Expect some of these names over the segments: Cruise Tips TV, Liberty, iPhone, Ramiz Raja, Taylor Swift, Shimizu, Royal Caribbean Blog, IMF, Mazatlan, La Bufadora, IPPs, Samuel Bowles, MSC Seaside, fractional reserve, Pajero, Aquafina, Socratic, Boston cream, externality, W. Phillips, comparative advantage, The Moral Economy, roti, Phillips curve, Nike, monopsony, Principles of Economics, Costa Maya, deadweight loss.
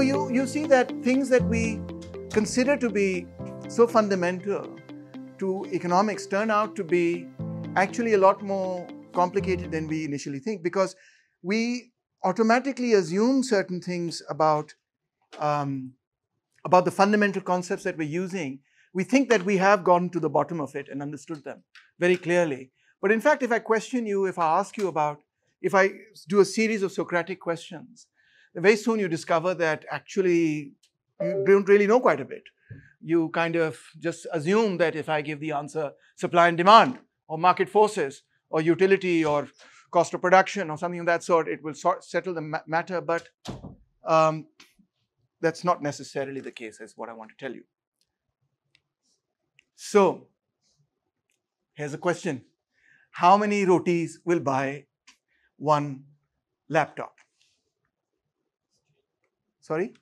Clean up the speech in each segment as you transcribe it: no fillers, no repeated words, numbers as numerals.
So you see that things that we consider to be so fundamental to economics turn out to be actually a lot more complicated than we initially think, because we automatically assume certain things about the fundamental concepts that we're using. We think that we have gotten to the bottom of it and understood them very clearly. But in fact, if I question you, if I ask you about, if I do a series of Socratic questions, very soon you discover that actually you don't really know quite a bit. You kind of just assume that if I give the answer supply and demand, or market forces, or utility, or cost of production, or something of that sort, it will settle the matter, but that's not necessarily the case, is what I want to tell you. So, here's a question. How many rotis will buy one laptop? Sorry?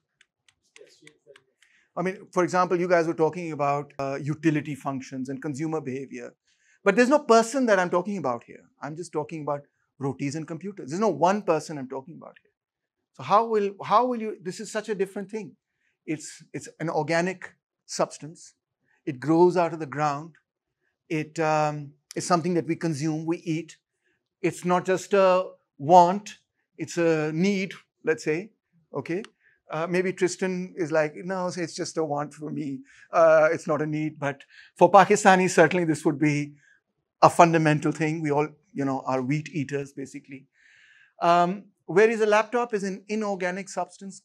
I mean, for example, you guys were talking about utility functions and consumer behavior. But there's no person that I'm talking about here. I'm just talking about rotis and computers. There's no one person I'm talking about here. So how will you, this is such a different thing. It's an organic substance. It grows out of the ground. It is something that we consume, we eat. It's not just a want, it's a need, let's say, okay? Maybe Tristan is like, no, it's just a want for me. It's not a need, but for Pakistanis, certainly this would be a fundamental thing. We all, you know, are wheat eaters, basically. Whereas a laptop is an inorganic substance.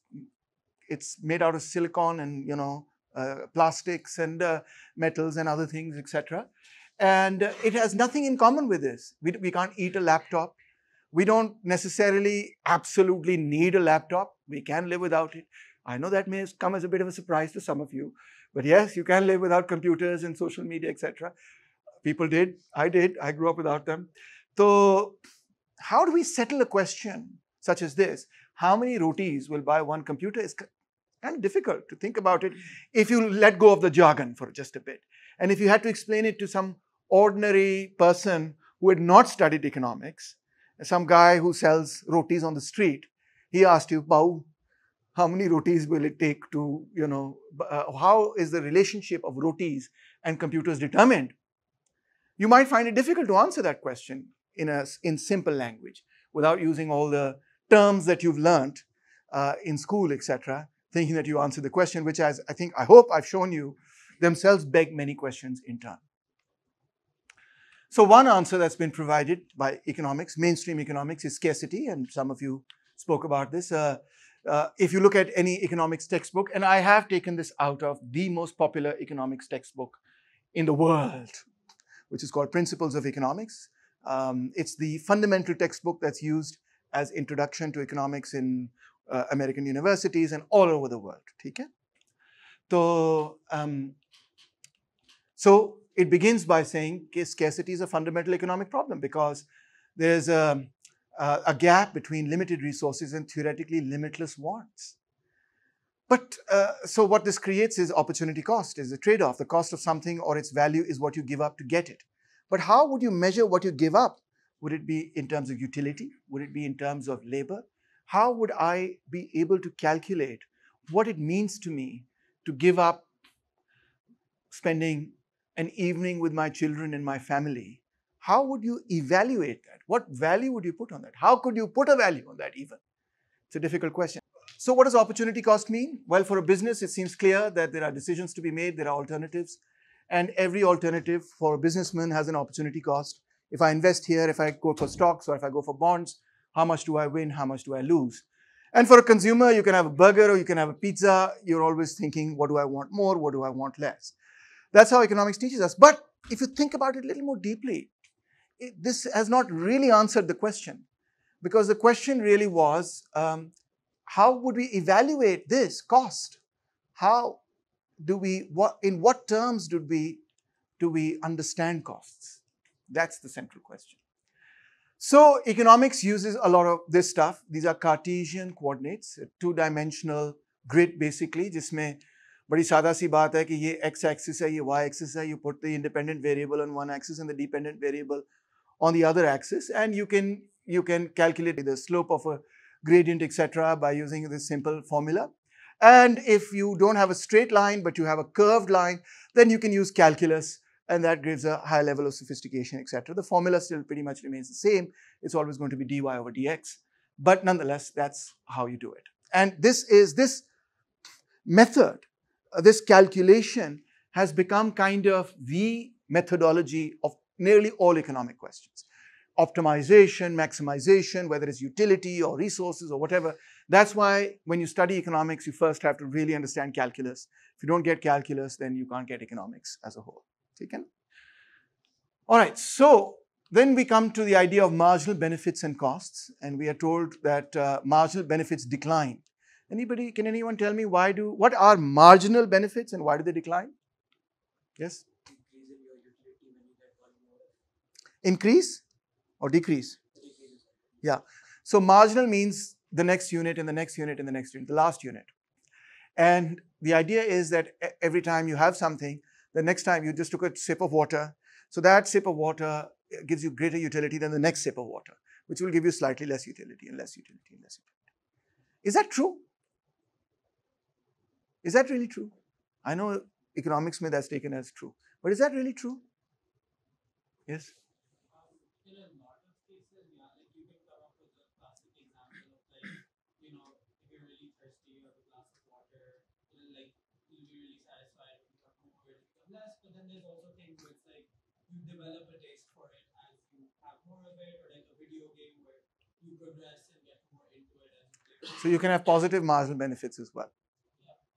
It's made out of silicon and, you know, plastics and metals and other things, etc. And it has nothing in common with this. We can't eat a laptop. We don't necessarily absolutely need a laptop. We can live without it. I know that may come as a bit of a surprise to some of you, but yes, you can live without computers and social media, etc. People did. I grew up without them. So how do we settle a question such as this? How many rotis will buy one computer? It's kind of difficult to think about it if you let go of the jargon for just a bit. And if you had to explain it to some ordinary person who had not studied economics, some guy who sells rotis on the street, he asked you, Bau, how many rotis will it take to, you know, how is the relationship of rotis and computers determined? You might find it difficult to answer that question in simple language without using all the terms that you've learnt in school, etc., thinking that you answered the question, which as I hope I've shown you, themselves beg many questions in turn. So one answer that's been provided by economics, mainstream economics, is scarcity, and some of you spoke about this. If you look at any economics textbook, and I have taken this out of the most popular economics textbook in the world, which is called Principles of Economics. It's the fundamental textbook that's used as introduction to economics in American universities and all over the world. Okay? So, it begins by saying scarcity is a fundamental economic problem because there's a gap between limited resources and theoretically limitless wants. But so what this creates is opportunity cost, is a trade-off. The cost of something or its value is what you give up to get it. But how would you measure what you give up? Would it be in terms of utility? Would it be in terms of labor? How would I be able to calculate what it means to me to give up spending an evening with my children and my family? How would you evaluate that? What value would you put on that? How could you put a value on that even? It's a difficult question. So what does opportunity cost mean? Well, for a business, it seems clear that there are decisions to be made, there are alternatives, and every alternative for a businessman has an opportunity cost. If I invest here, if I go for stocks or if I go for bonds, how much do I win? How much do I lose? And for a consumer, you can have a burger or you can have a pizza. You're always thinking, what do I want more? What do I want less? That's how economics teaches us. But if you think about it a little more deeply, this has not really answered the question, because the question really was, how would we evaluate this cost? How do we, in what terms do we understand costs? That's the central question. So economics uses a lot of this stuff. These are Cartesian coordinates, a two-dimensional grid basically, jisme बड़ी सादा सी बात है कि ये x axis है, ये y axis है. You put the independent variable on one axis and the dependent variable on the other axis, and you can calculate the slope of a gradient, etc., by using this simple formula. And if you don't have a straight line, but you have a curved line, then you can use calculus, and that gives a high level of sophistication, etc. The formula still pretty much remains the same. It's always going to be dy over dx. But nonetheless, that's how you do it. And this method, this calculation has become kind of the methodology of nearly all economic questions. Optimization, maximization, whether it's utility or resources or whatever. That's why when you study economics, you first have to really understand calculus. If you don't get calculus, then you can't get economics as a whole. All right, so then we come to the idea of marginal benefits and costs, and we are told that marginal benefits decline. Can anyone tell me what are marginal benefits and why do they decline? Yes? Increase or decrease? Yeah. So marginal means the next unit and the next unit and the next unit, the last unit. And the idea is that every time you have something, the next time you just took a sip of water. So that sip of water gives you greater utility than the next sip of water, which will give you slightly less utility and less utility and less utility. Is that true? Is that really true? I know economics may that's taken as true, but is that really true? Yes? In a lot of cases, yeah, like you can come up with a classic example of like, you know, if you're really thirsty, you have a glass of water, like you'll be really satisfied, you have food, less, but then there's also things where it's like you develop a taste for it as you have more of it, or like a video game where you progress and get more into it. So you can have positive marginal benefits as well.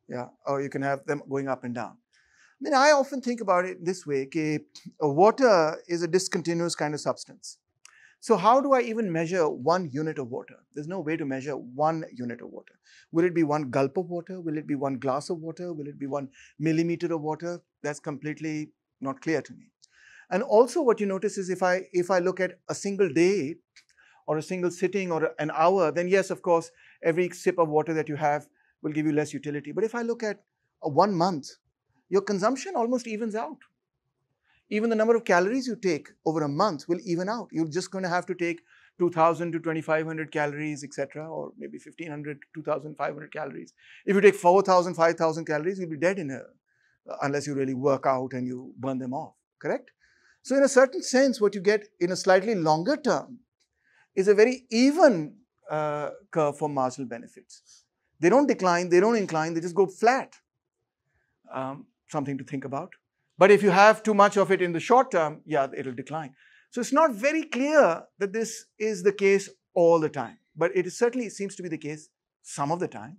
Yeah, or you can have them going up and down. I mean, I often think about it this way, okay, water is a discontinuous kind of substance. So how do I even measure 1 unit of water? There's no way to measure 1 unit of water. Will it be 1 gulp of water? Will it be 1 glass of water? Will it be 1 millimeter of water? That's completely not clear to me. And also what you notice is if I look at a single day or a single sitting or an hour, then yes, of course, every sip of water that you have will give you less utility. But if I look at 1 month, your consumption almost evens out. Even the number of calories you take over a month will even out. You're just going to have to take 2,000 to 2,500 calories, etc., or maybe 1,500 to 2,500 calories. If you take 4,000, 5,000 calories, you'll be dead unless you really work out and you burn them off, correct? So in a certain sense, what you get in a slightly longer term is a very even curve for marginal benefits. They don't decline, they don't incline, they just go flat. Something to think about. But if you have too much of it in the short term, yeah, it'll decline. So it's not very clear that this is the case all the time, but it certainly seems to be the case some of the time.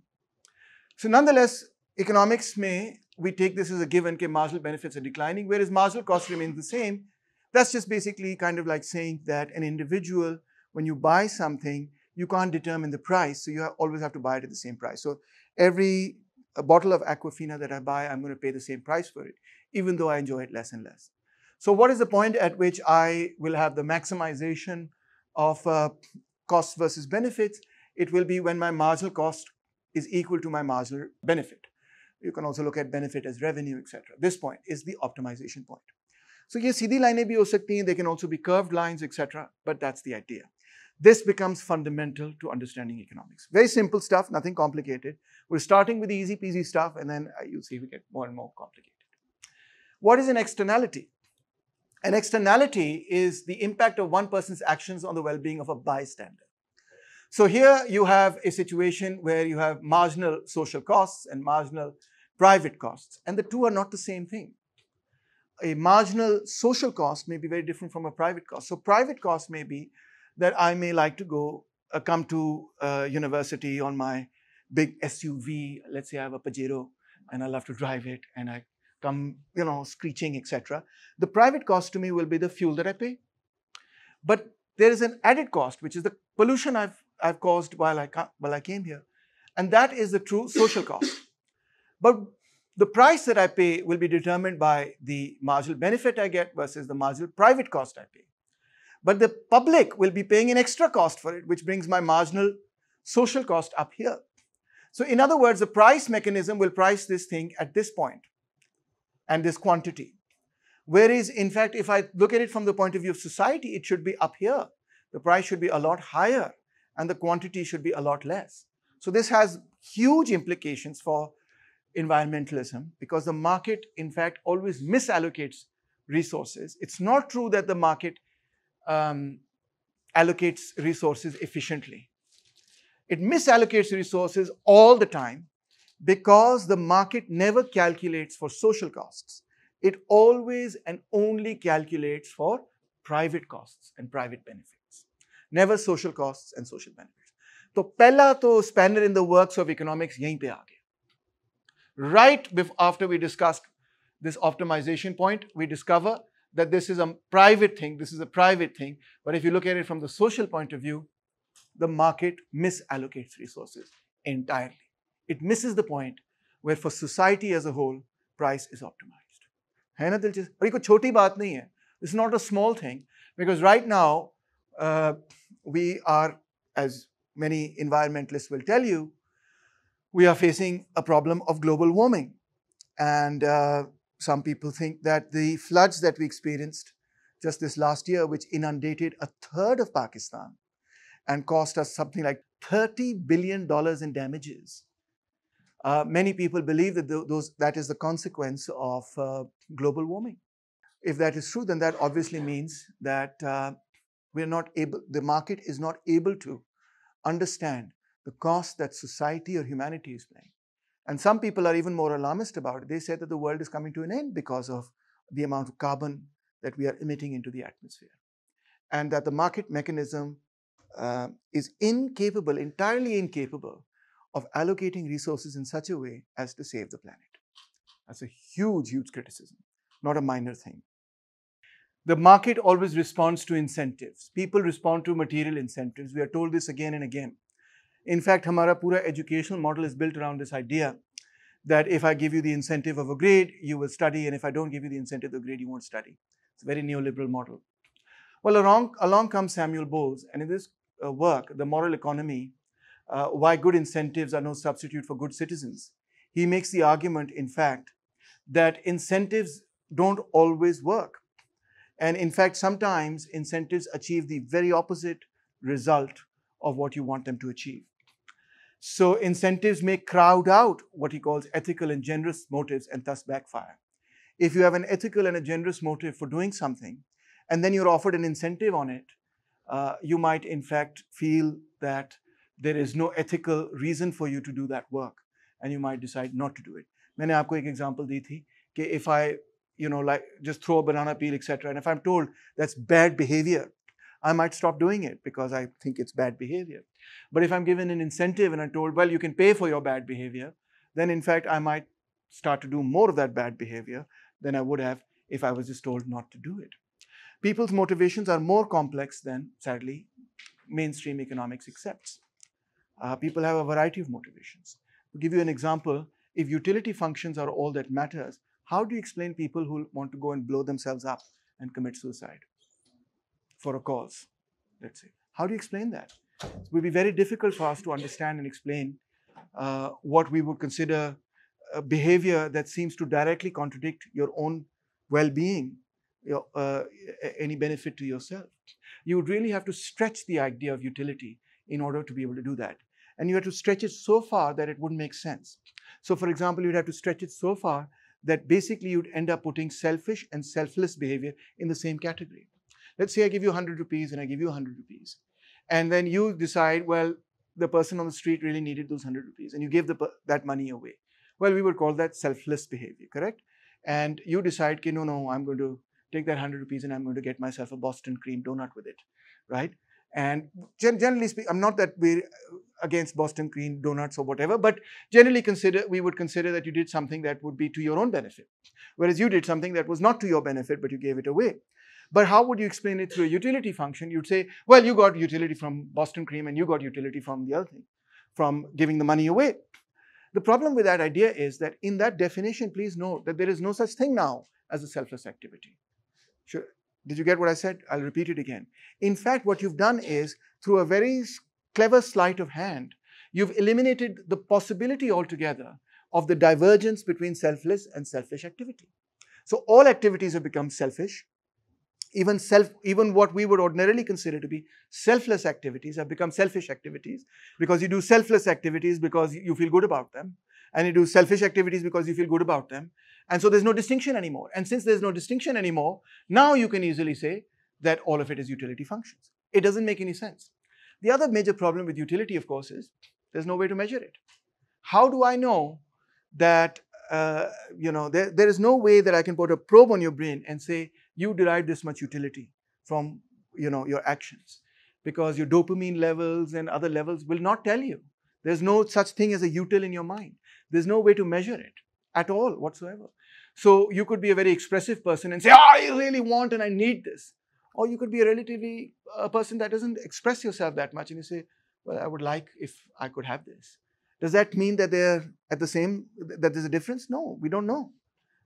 So nonetheless, economics may, we take this as a given, that marginal benefits are declining, whereas marginal costs remain the same. That's just basically kind of like saying that an individual, when you buy something, you can't determine the price, so you always have to buy it at the same price. So every bottle of Aquafina that I buy, I'm going to pay the same price for it, even though I enjoy it less and less. So what is the point at which I will have the maximization of costs versus benefits? It will be when my marginal cost is equal to my marginal benefit. You can also look at benefit as revenue, etc. This point is the optimization point. So yes, seedhi line bhi ho sakti hai, they can also be curved lines, etc. But that's the idea. This becomes fundamental to understanding economics. Very simple stuff, nothing complicated. We're starting with the easy peasy stuff and then you'll see we get more and more complicated. What is an externality? An externality is the impact of one person's actions on the well-being of a bystander. So here you have a situation where you have marginal social costs and marginal private costs, and the two are not the same thing. A marginal social cost may be very different from a private cost. So private cost may be that I may like to go, come to university on my big SUV. Let's say I have a Pajero and I love to drive it and I come, you know, screeching, etc. The private cost to me will be the fuel that I pay. But there is an added cost, which is the pollution I've caused while I came here. And that is the true social cost. But the price that I pay will be determined by the marginal benefit I get versus the marginal private cost I pay. But the public will be paying an extra cost for it, which brings my marginal social cost up here. So in other words, the price mechanism will price this thing at this point and this quantity. Whereas, in fact, if I look at it from the point of view of society, it should be up here. The price should be a lot higher and the quantity should be a lot less. So this has huge implications for environmentalism, because the market, in fact, always misallocates resources. It's not true that the market allocates resources efficiently. It misallocates resources all the time because the market never calculates for social costs. It always and only calculates for private costs and private benefits, never social costs and social benefits. So, pehla to spanner in the works of economics yahin pe aa gaya. Right after we discussed this optimization point, we discover that this is a private thing, this is a private thing, but if you look at it from the social point of view, the market misallocates resources entirely. It misses the point where for society as a whole, price is optimized. Hai na dilchis? Aur ye koi choti baat nahi hai. This is not a small thing, because right now, we are, as many environmentalists will tell you, we are facing a problem of global warming. And some people think that the floods that we experienced just this last year, which inundated a third of Pakistan and cost us something like $30 billion in damages. Many people believe that that is the consequence of global warming. If that is true, then that obviously means that the market is not able to understand the cost that society or humanity is paying. And some people are even more alarmist about it. They say that the world is coming to an end because of the amount of carbon that we are emitting into the atmosphere, and that the market mechanism is incapable, entirely incapable, of allocating resources in such a way as to save the planet. That's a huge, huge criticism, not a minor thing. The market always responds to incentives. People respond to material incentives. We are told this again and again. In fact, our pura educational model is built around this idea that if I give you the incentive of a grade, you will study, and if I don't give you the incentive of a grade, you won't study. It's a very neoliberal model. Well, along comes Samuel Bowles, and in this work, The Moral Economy, Why Good Incentives Are No Substitute for Good Citizens, he makes the argument, in fact, that incentives don't always work. And in fact, sometimes incentives achieve the very opposite result of what you want them to achieve. So incentives may crowd out what he calls ethical and generous motives and thus backfire. If you have an ethical and a generous motive for doing something, and then you're offered an incentive on it, you might in fact feel that there is no ethical reason for you to do that work, and you might decide not to do it. Maine aapko ek example di thi ki if I, like just throw a banana peel, etc., and if I'm told that's bad behavior, I might stop doing it because I think it's bad behavior. But if I'm given an incentive and I'm told, well, you can pay for your bad behavior, then in fact, I might start to do more of that bad behavior than I would have if I was just told not to do it. People's motivations are more complex than, sadly, mainstream economics accepts. People have a variety of motivations. To give you an example, if utility functions are all that matters, how do you explain people who want to go and blow themselves up and commit suicide for a cause, let's say? How do you explain that? It would be very difficult for us to understand and explain what we would consider a behavior that seems to directly contradict your own well-being, any benefit to yourself. You would really have to stretch the idea of utility in order to be able to do that. And you have to stretch it so far that it wouldn't make sense. So for example, you'd have to stretch it so far that basically you'd end up putting selfish and selfless behavior in the same category. Let's say I give you 100 rupees and I give you 100 rupees. And then you decide, well, the person on the street really needed those 100 rupees and you give that money away. Well, we would call that selfless behavior, correct? And you decide, okay, no, I'm going to take that 100 rupees and I'm going to get myself a Boston cream donut with it, right? And generally speaking, I'm not that we're against Boston cream donuts or whatever, but generally we would consider that you did something that would be to your own benefit, whereas you did something that was not to your benefit, but you gave it away. But how would you explain it through a utility function? You'd say, well, you got utility from Boston cream and you got utility from the other thing, from giving the money away. The problem with that idea is that in that definition, please note that there is no such thing now as a selfless activity. Sure. Did you get what I said? I'll repeat it again. In fact, what you've done is, through a very clever sleight of hand, you've eliminated the possibility altogether of the divergence between selfless and selfish activity. So all activities have become selfish Even what we would ordinarily consider to be selfless activities have become selfish activities, because you do selfless activities because you feel good about them, and you do selfish activities because you feel good about them. And so there's no distinction anymore. And since there's no distinction anymore, now you can easily say that all of it is utility functions. It doesn't make any sense. The other major problem with utility, of course, is there's no way to measure it. How do I know that, there is no way that I can put a probe on your brain and say, you derive this much utility from, your actions, because your dopamine levels and other levels will not tell you. There's no such thing as a util in your mind. There's no way to measure it at all whatsoever. So you could be a very expressive person and say, I really want and I need this. Or you could be a person that doesn't express yourself that much, and you say, well, I would like if I could have this. Does that mean that that there's a difference? No, we don't know.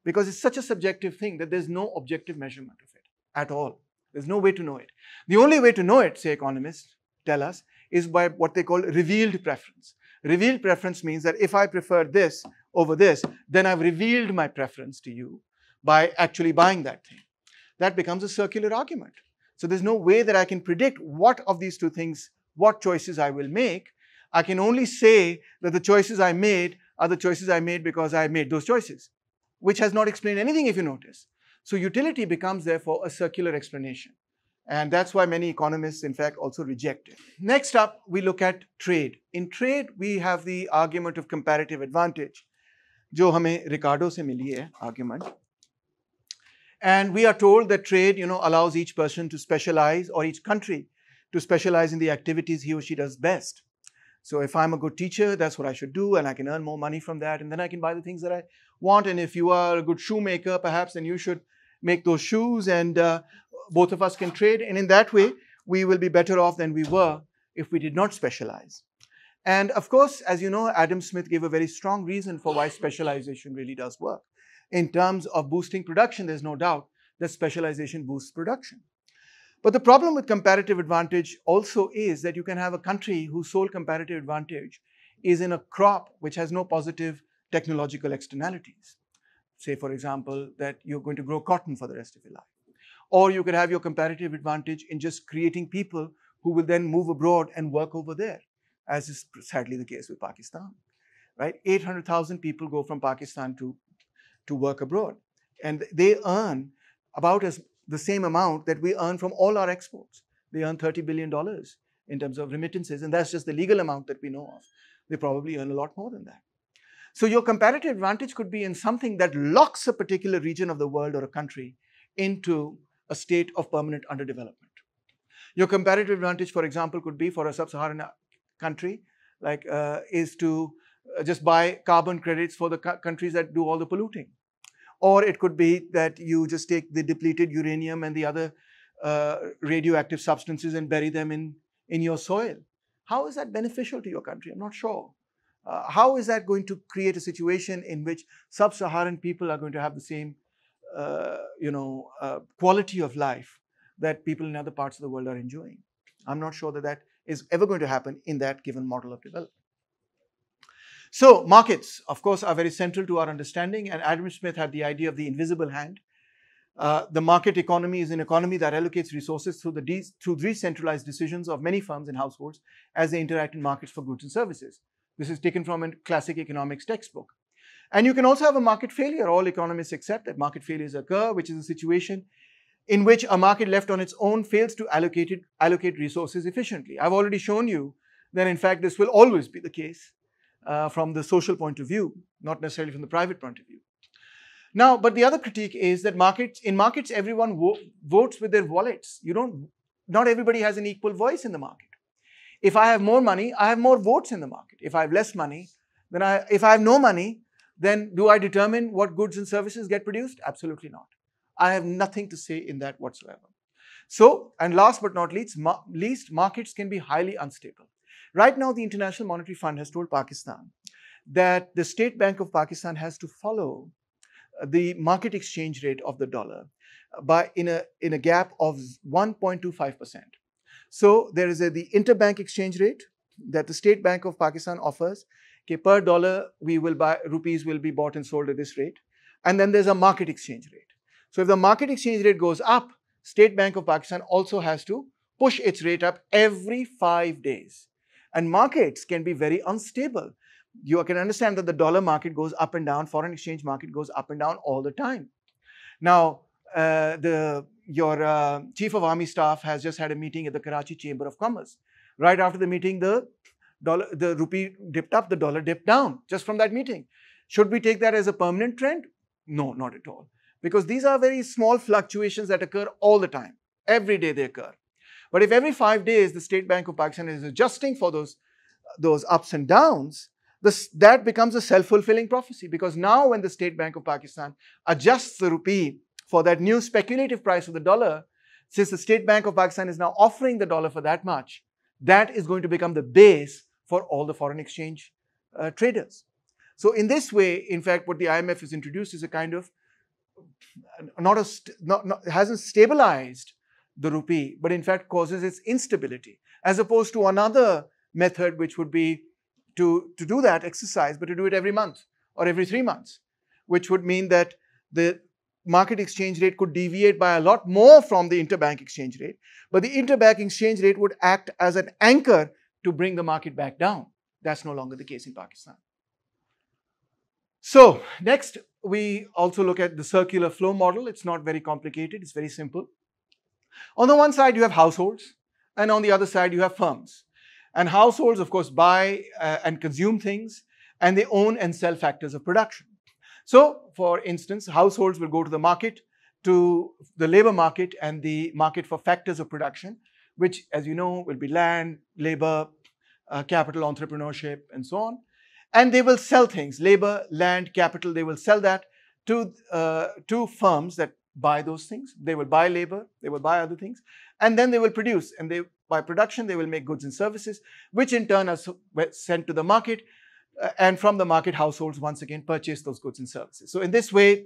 Because it's such a subjective thing that there's no objective measurement of it at all. There's no way to know it. The only way to know it, say economists tell us, is by what they call revealed preference. Revealed preference means that if I prefer this over this, then I've revealed my preference to you by actually buying that thing. That becomes a circular argument. So there's no way that I can predict what of these two things, what choices I will make. I can only say that the choices I made are the choices I made because I made those choices, which has not explained anything, if you notice. So utility becomes, therefore, a circular explanation. And that's why many economists, in fact, also reject it. Next up, we look at trade. In trade, we have the argument of comparative advantage, jo hame Ricardo se mili hai argument. And we are told that trade, allows each person to specialize, or each country to specialize in the activities he or she does best. So if I'm a good teacher, that's what I should do, and I can earn more money from that, and then I can buy the things that I want. And if you are a good shoemaker, perhaps, then you should make those shoes, and both of us can trade. And in that way, we will be better off than we were if we did not specialize. And of course, as you know, Adam Smith gave a very strong reason for why specialization really does work. In terms of boosting production, there's no doubt that specialization boosts production. But the problem with comparative advantage also is that you can have a country whose sole comparative advantage is in a crop which has no positive technological externalities. Say, for example, that you're going to grow cotton for the rest of your life. Or you could have your comparative advantage in just creating people who will then move abroad and work over there, as is sadly the case with Pakistan, right? 800,000 people go from Pakistan to work abroad, and they earn about the same amount that we earn from all our exports. They earn $30 billion in terms of remittances, and that's just the legal amount that we know of. They probably earn a lot more than that. So your comparative advantage could be in something that locks a particular region of the world or a country into a state of permanent underdevelopment. Your comparative advantage, for example, could be for a sub-Saharan country, like is to just buy carbon credits for the countries that do all the polluting. Or it could be that you just take the depleted uranium and the other radioactive substances and bury them in your soil. How is that beneficial to your country? I'm not sure. How is that going to create a situation in which sub-Saharan people are going to have the same quality of life that people in other parts of the world are enjoying? I'm not sure that that is ever going to happen in that given model of development. So markets, of course, are very central to our understanding, and Adam Smith had the idea of the invisible hand. The market economy is an economy that allocates resources through decentralized decisions of many firms and households as they interact in markets for goods and services. This is taken from a classic economics textbook. And you can also have a market failure. All economists accept that market failures occur, which is a situation in which a market left on its own fails to allocate resources efficiently. I've already shown you that, in fact, this will always be the case from the social point of view, not necessarily from the private point of view. Now, but the other critique is that in markets, everyone votes with their wallets. Not everybody has an equal voice in the market. If I have more money, I have more votes in the market. If I have less money, if I have no money, then do I determine what goods and services get produced? Absolutely not. I have nothing to say in that whatsoever. So, and last but not least, markets can be highly unstable. Right now, the International Monetary Fund has told Pakistan that the State Bank of Pakistan has to follow the market exchange rate of the dollar in a gap of 1.25%. So there is the interbank exchange rate that the State Bank of Pakistan offers. Okay, per dollar, rupees will be bought and sold at this rate. And then there's a market exchange rate. So if the market exchange rate goes up, State Bank of Pakistan also has to push its rate up every 5 days. And markets can be very unstable. You can understand that the dollar market goes up and down, foreign exchange market goes up and down all the time. Now, your Chief of Army Staff has just had a meeting at the Karachi Chamber of Commerce. Right after the meeting, the rupee dipped up, the dollar dipped down, just from that meeting. Should we take that as a permanent trend? No, not at all. Because these are very small fluctuations that occur all the time. Every day they occur. But if every 5 days the State Bank of Pakistan is adjusting for those ups and downs, that becomes a self-fulfilling prophecy. Because now when the State Bank of Pakistan adjusts the rupee for that new speculative price of the dollar, since the State Bank of Pakistan is now offering the dollar for that much, that is going to become the base for all the foreign exchange traders. So in this way, in fact, what the IMF has introduced is a kind of, hasn't stabilized the rupee, but in fact causes its instability, as opposed to another method, which would be to do that exercise, but to do it every month or every 3 months, which would mean that the market exchange rate could deviate by a lot more from the interbank exchange rate, but the interbank exchange rate would act as an anchor to bring the market back down. That's no longer the case in Pakistan. So next, we also look at the circular flow model. It's not very complicated. It's very simple. On the one side, you have households, and on the other side, you have firms. And households, of course, buy and consume things, and they own and sell factors of production. So, for instance, households will go to the market, to the labor market and the market for factors of production, which, as you know, will be land, labor, capital, entrepreneurship, and so on. And they will sell things, labor, land, capital, they will sell that to firms that buy those things. They will buy labor, they will buy other things, and then they will produce. And by production, they will make goods and services, which in turn are sent to the market. And from the market, households once again purchase those goods and services. So in this way,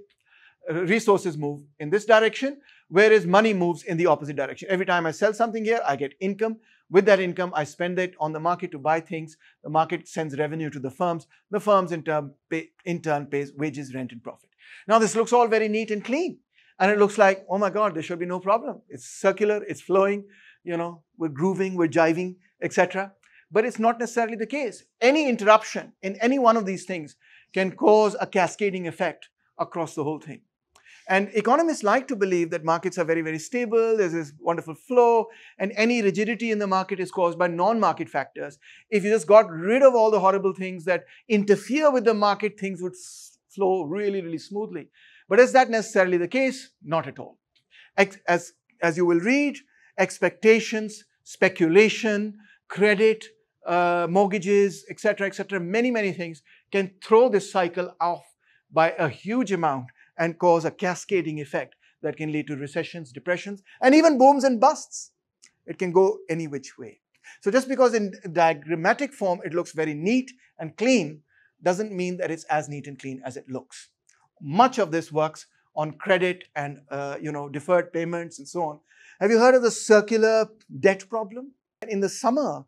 resources move in this direction, whereas money moves in the opposite direction. Every time I sell something here, I get income. With that income, I spend it on the market to buy things. The market sends revenue to the firms. The firms in turn pays wages, rent, and profit. Now, this looks all very neat and clean. And it looks like, oh my God, there should be no problem. It's circular, it's flowing, you know, we're grooving, we're jiving, etc. But it's not necessarily the case. Any interruption in any one of these things can cause a cascading effect across the whole thing. And economists like to believe that markets are very, very stable, there's this wonderful flow, and any rigidity in the market is caused by non-market factors. If you just got rid of all the horrible things that interfere with the market, things would flow really, really smoothly. But is that necessarily the case? Not at all. As you will read, expectations, speculation, credit, mortgages, etc., many things can throw this cycle off by a huge amount and cause a cascading effect that can lead to recessions, depressions, and even booms and busts. It can go any which way. So just because in diagrammatic form it looks very neat and clean, doesn't mean that it's as neat and clean as it looks. Much of this works on credit and deferred payments and so on. Have you heard of the circular debt problem? In the summer,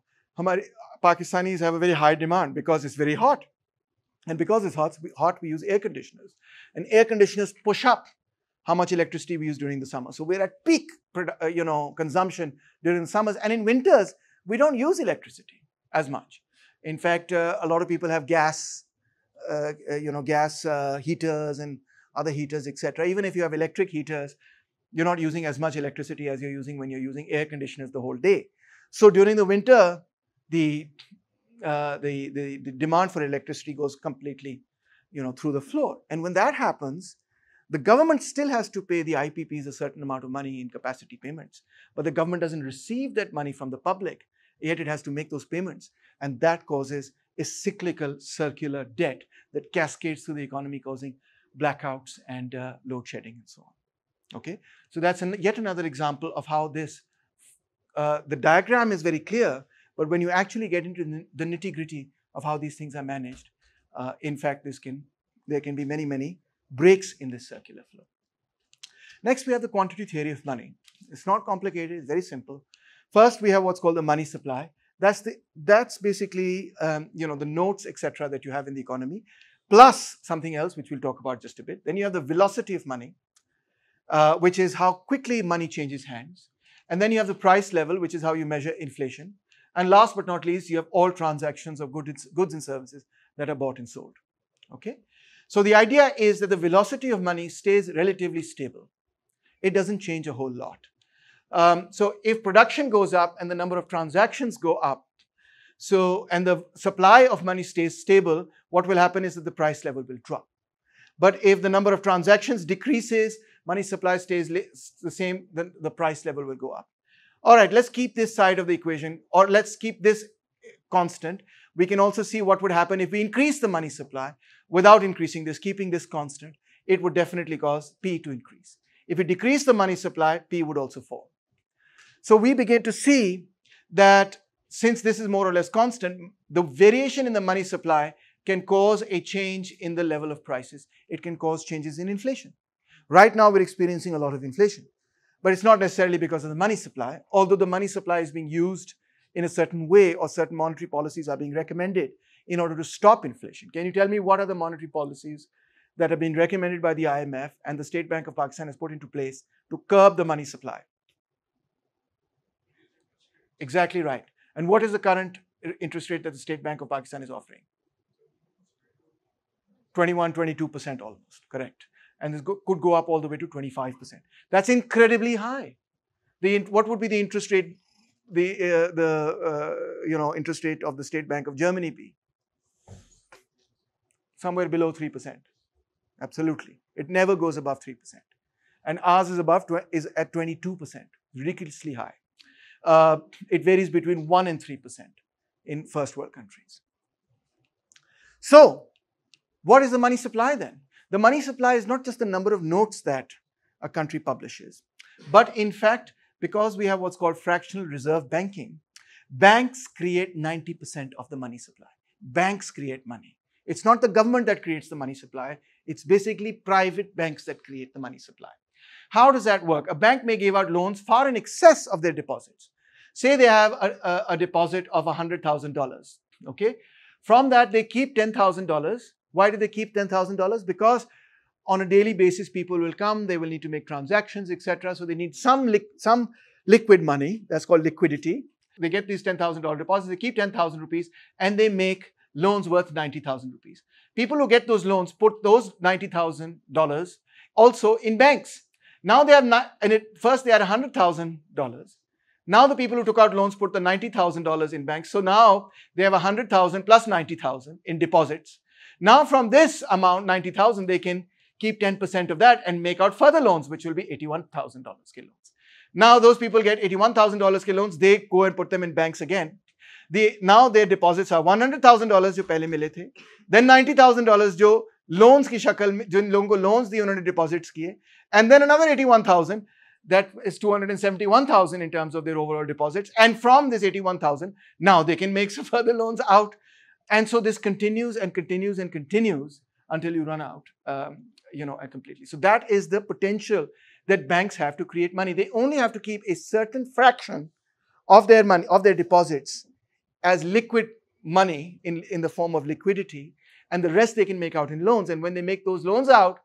Pakistanis have a very high demand because it's very hot. And because it's hot, we use air conditioners. And air conditioners push up how much electricity we use during the summer. So we're at peak consumption during the summers. And in winters, we don't use electricity as much. In fact, a lot of people have gas, heaters and other heaters, etc. Even if you have electric heaters, you're not using as much electricity as you're using when you're using air conditioners the whole day. So during the winter, the demand for electricity goes completely, through the floor. And when that happens, the government still has to pay the IPPs a certain amount of money in capacity payments. But the government doesn't receive that money from the public, yet it has to make those payments. And that causes a cyclical circular debt that cascades through the economy, causing blackouts and load shedding and so on. Okay, so that's yet another example of how this, the diagram is very clear, but when you actually get into the nitty-gritty of how these things are managed, in fact, there can be many breaks in this circular flow. Next, we have the quantity theory of money. It's not complicated, it's very simple. First, we have what's called the money supply. That's basically the notes, etc., that you have in the economy, plus something else, which we'll talk about just a bit. Then you have the velocity of money. which is how quickly money changes hands. And then you have the price level, which is how you measure inflation. And last but not least, you have all transactions of goods and services that are bought and sold. Okay? So the idea is that the velocity of money stays relatively stable. It doesn't change a whole lot. So if production goes up and the number of transactions go up, and the supply of money stays stable, what will happen is that the price level will drop. But if the number of transactions decreases, money supply stays the same, then the price level will go up. All right, let's keep this side of the equation, or let's keep this constant. We can also see what would happen if we increase the money supply without increasing this, keeping this constant. It would definitely cause P to increase. If we decrease the money supply, P would also fall. So we begin to see that since this is more or less constant, the variation in the money supply can cause a change in the level of prices. It can cause changes in inflation. Right now, we're experiencing a lot of inflation, but it's not necessarily because of the money supply, although the money supply is being used in a certain way, or certain monetary policies are being recommended in order to stop inflation. Can you tell me what are the monetary policies that have been recommended by the IMF and the State Bank of Pakistan has put into place to curb the money supply? Exactly right. And what is the current interest rate that the State Bank of Pakistan is offering? 21, 22% almost, correct. And this could go up all the way to 25%. That's incredibly high. What would be the interest rate, interest rate of the State Bank of Germany be? Somewhere below 3%. Absolutely. It never goes above 3%. And ours is at 22%, ridiculously high. It varies between 1 and 3% in first world countries. So, what is the money supply then? The money supply is not just the number of notes that a country publishes, but in fact, because we have what's called fractional reserve banking, banks create 90% of the money supply. Banks create money. It's not the government that creates the money supply. It's basically private banks that create the money supply. How does that work? A bank may give out loans far in excess of their deposits. Say they have a deposit of $100,000, okay? From that, they keep $10,000. Why do they keep $10,000? Because on a daily basis, people will come, they will need to make transactions, etc. So they need some liquid money, that's called liquidity. They get these $10,000 deposits, they keep 10,000 rupees, and they make loans worth 90,000 rupees. People who get those loans put those $90,000 also in banks. Now they have first they had $100,000. Now the people who took out loans put the $90,000 in banks. So now they have 100,000 plus 90,000 in deposits. Now from this amount, 90,000, they can keep 10% of that and make out further loans, which will be $81,000 ke loans. Now those people get $81,000 ke loans, they go and put them in banks again. Now their deposits are $100,000 jo pehle mile the, then $90,000 jo loans ki shakal mein, jin logon ko loans diye unhone deposits kiye, and then another 81,000, that is 271,000 in terms of their overall deposits. And from this 81,000, now they can make some further loans out. And so this continues and continues and continues until you run out, completely. So that is the potential that banks have to create money. They only have to keep a certain fraction of their money, of their deposits, as liquid money in the form of liquidity, and the rest they can make out in loans. And when they make those loans out,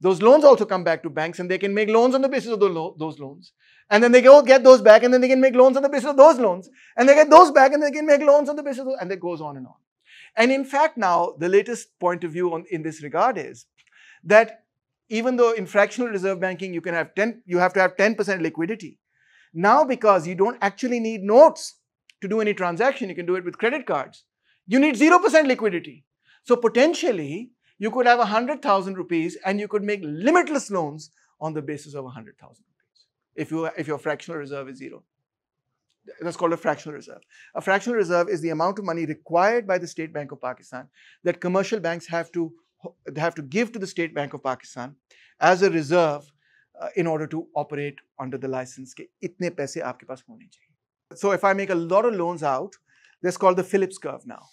those loans also come back to banks, and they can make loans on the basis of those loans. And then they go get those back, and then they can make loans on the basis of those loans. And they get those back, and they can make loans on the basis of those, and it goes on and on. And in fact, now, the latest point of view in this regard is that even though in fractional reserve banking, you have to have 10% liquidity. Now, because you don't actually need notes to do any transaction, you can do it with credit cards. You need 0% liquidity. So potentially, you could have 100,000 rupees and you could make limitless loans on the basis of 100,000 rupees if your fractional reserve is zero. That's called a fractional reserve. A fractional reserve is the amount of money required by the State Bank of Pakistan that commercial banks have to give to the State Bank of Pakistan as a reserve in order to operate under the license. Ke itne paise aapke paas hone chahiye. So if I make a lot of loans out, that's called the Phillips curve now.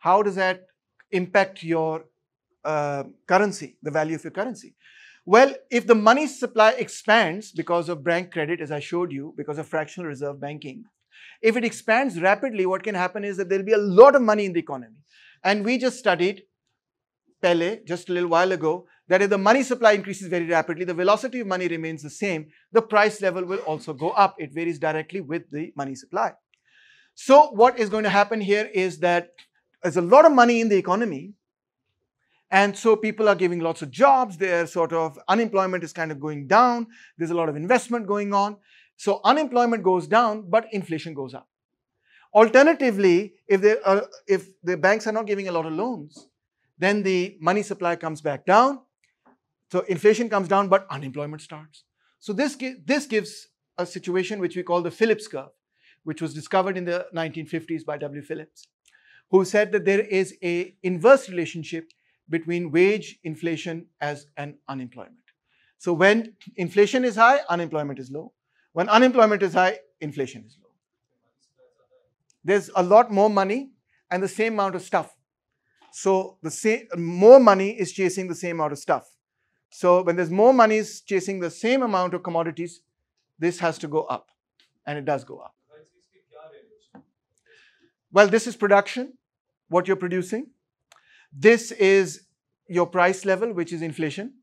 How does that impact your currency, the value of your currency? Well, if the money supply expands because of bank credit, as I showed you, because of fractional reserve banking, if it expands rapidly, what can happen is that there'll be a lot of money in the economy. And we just studied Pele, just a little while ago, that if the money supply increases very rapidly, the velocity of money remains the same, the price level will also go up. It varies directly with the money supply. So what is going to happen here is that there's a lot of money in the economy, and so people are giving lots of jobs, their sort of unemployment is kind of going down, there's a lot of investment going on. So unemployment goes down, but inflation goes up. Alternatively, if the banks are not giving a lot of loans, then the money supply comes back down. So inflation comes down, but unemployment starts. So this gives a situation which we call the Phillips curve, which was discovered in the 1950s by W. Phillips, who said that there is an inverse relationship between wage inflation and unemployment. So when inflation is high, unemployment is low. When unemployment is high, inflation is low. There's a lot more money and the same amount of stuff. So the same, more money is chasing the same amount of stuff. So when there's more money is chasing the same amount of commodities, this has to go up, and it does go up. Well, this is production, what you're producing. This is your price level, which is inflation.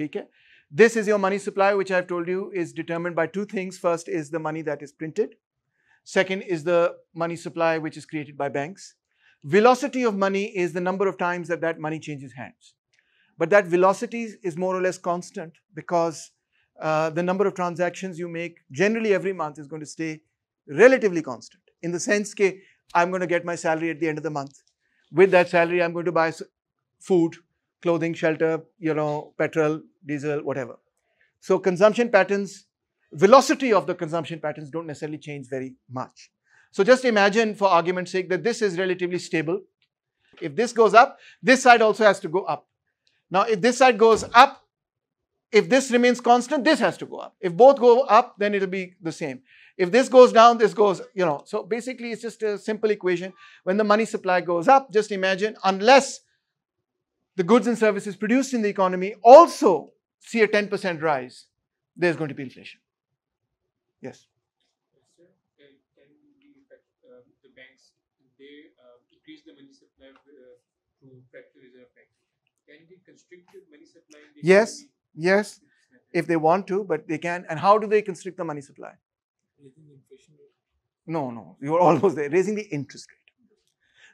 Okay. This is your money supply, which I've told you is determined by two things. First is the money that is printed. Second is the money supply, which is created by banks. Velocity of money is the number of times that money changes hands. But that velocity is more or less constant because the number of transactions you make generally every month is going to stay relatively constant. In the sense that I'm going to get my salary at the end of the month. With that salary, I'm going to buy food, clothing, shelter, you know, petrol, diesel, whatever. So consumption patterns, velocity of the consumption patterns don't necessarily change very much. So just imagine, for argument's sake, that this is relatively stable. If this goes up, this side also has to go up. Now, if this side goes up, if this remains constant, this has to go up. If both go up, then it'll be the same. If this goes down, this goes, you know. So basically, it's just a simple equation. When the money supply goes up, just imagine, unless the goods and services produced in the economy also see a 10% rise, there's going to be inflation. Yes? Sir, can the banks, they increase the money supply to factor reserve bank? Can they constrict the money supply? Yes. Yes, if they want to, but they can. And how do they constrict the money supply? Raising the inflation rate? No, no, you are almost there. Raising the interest rate.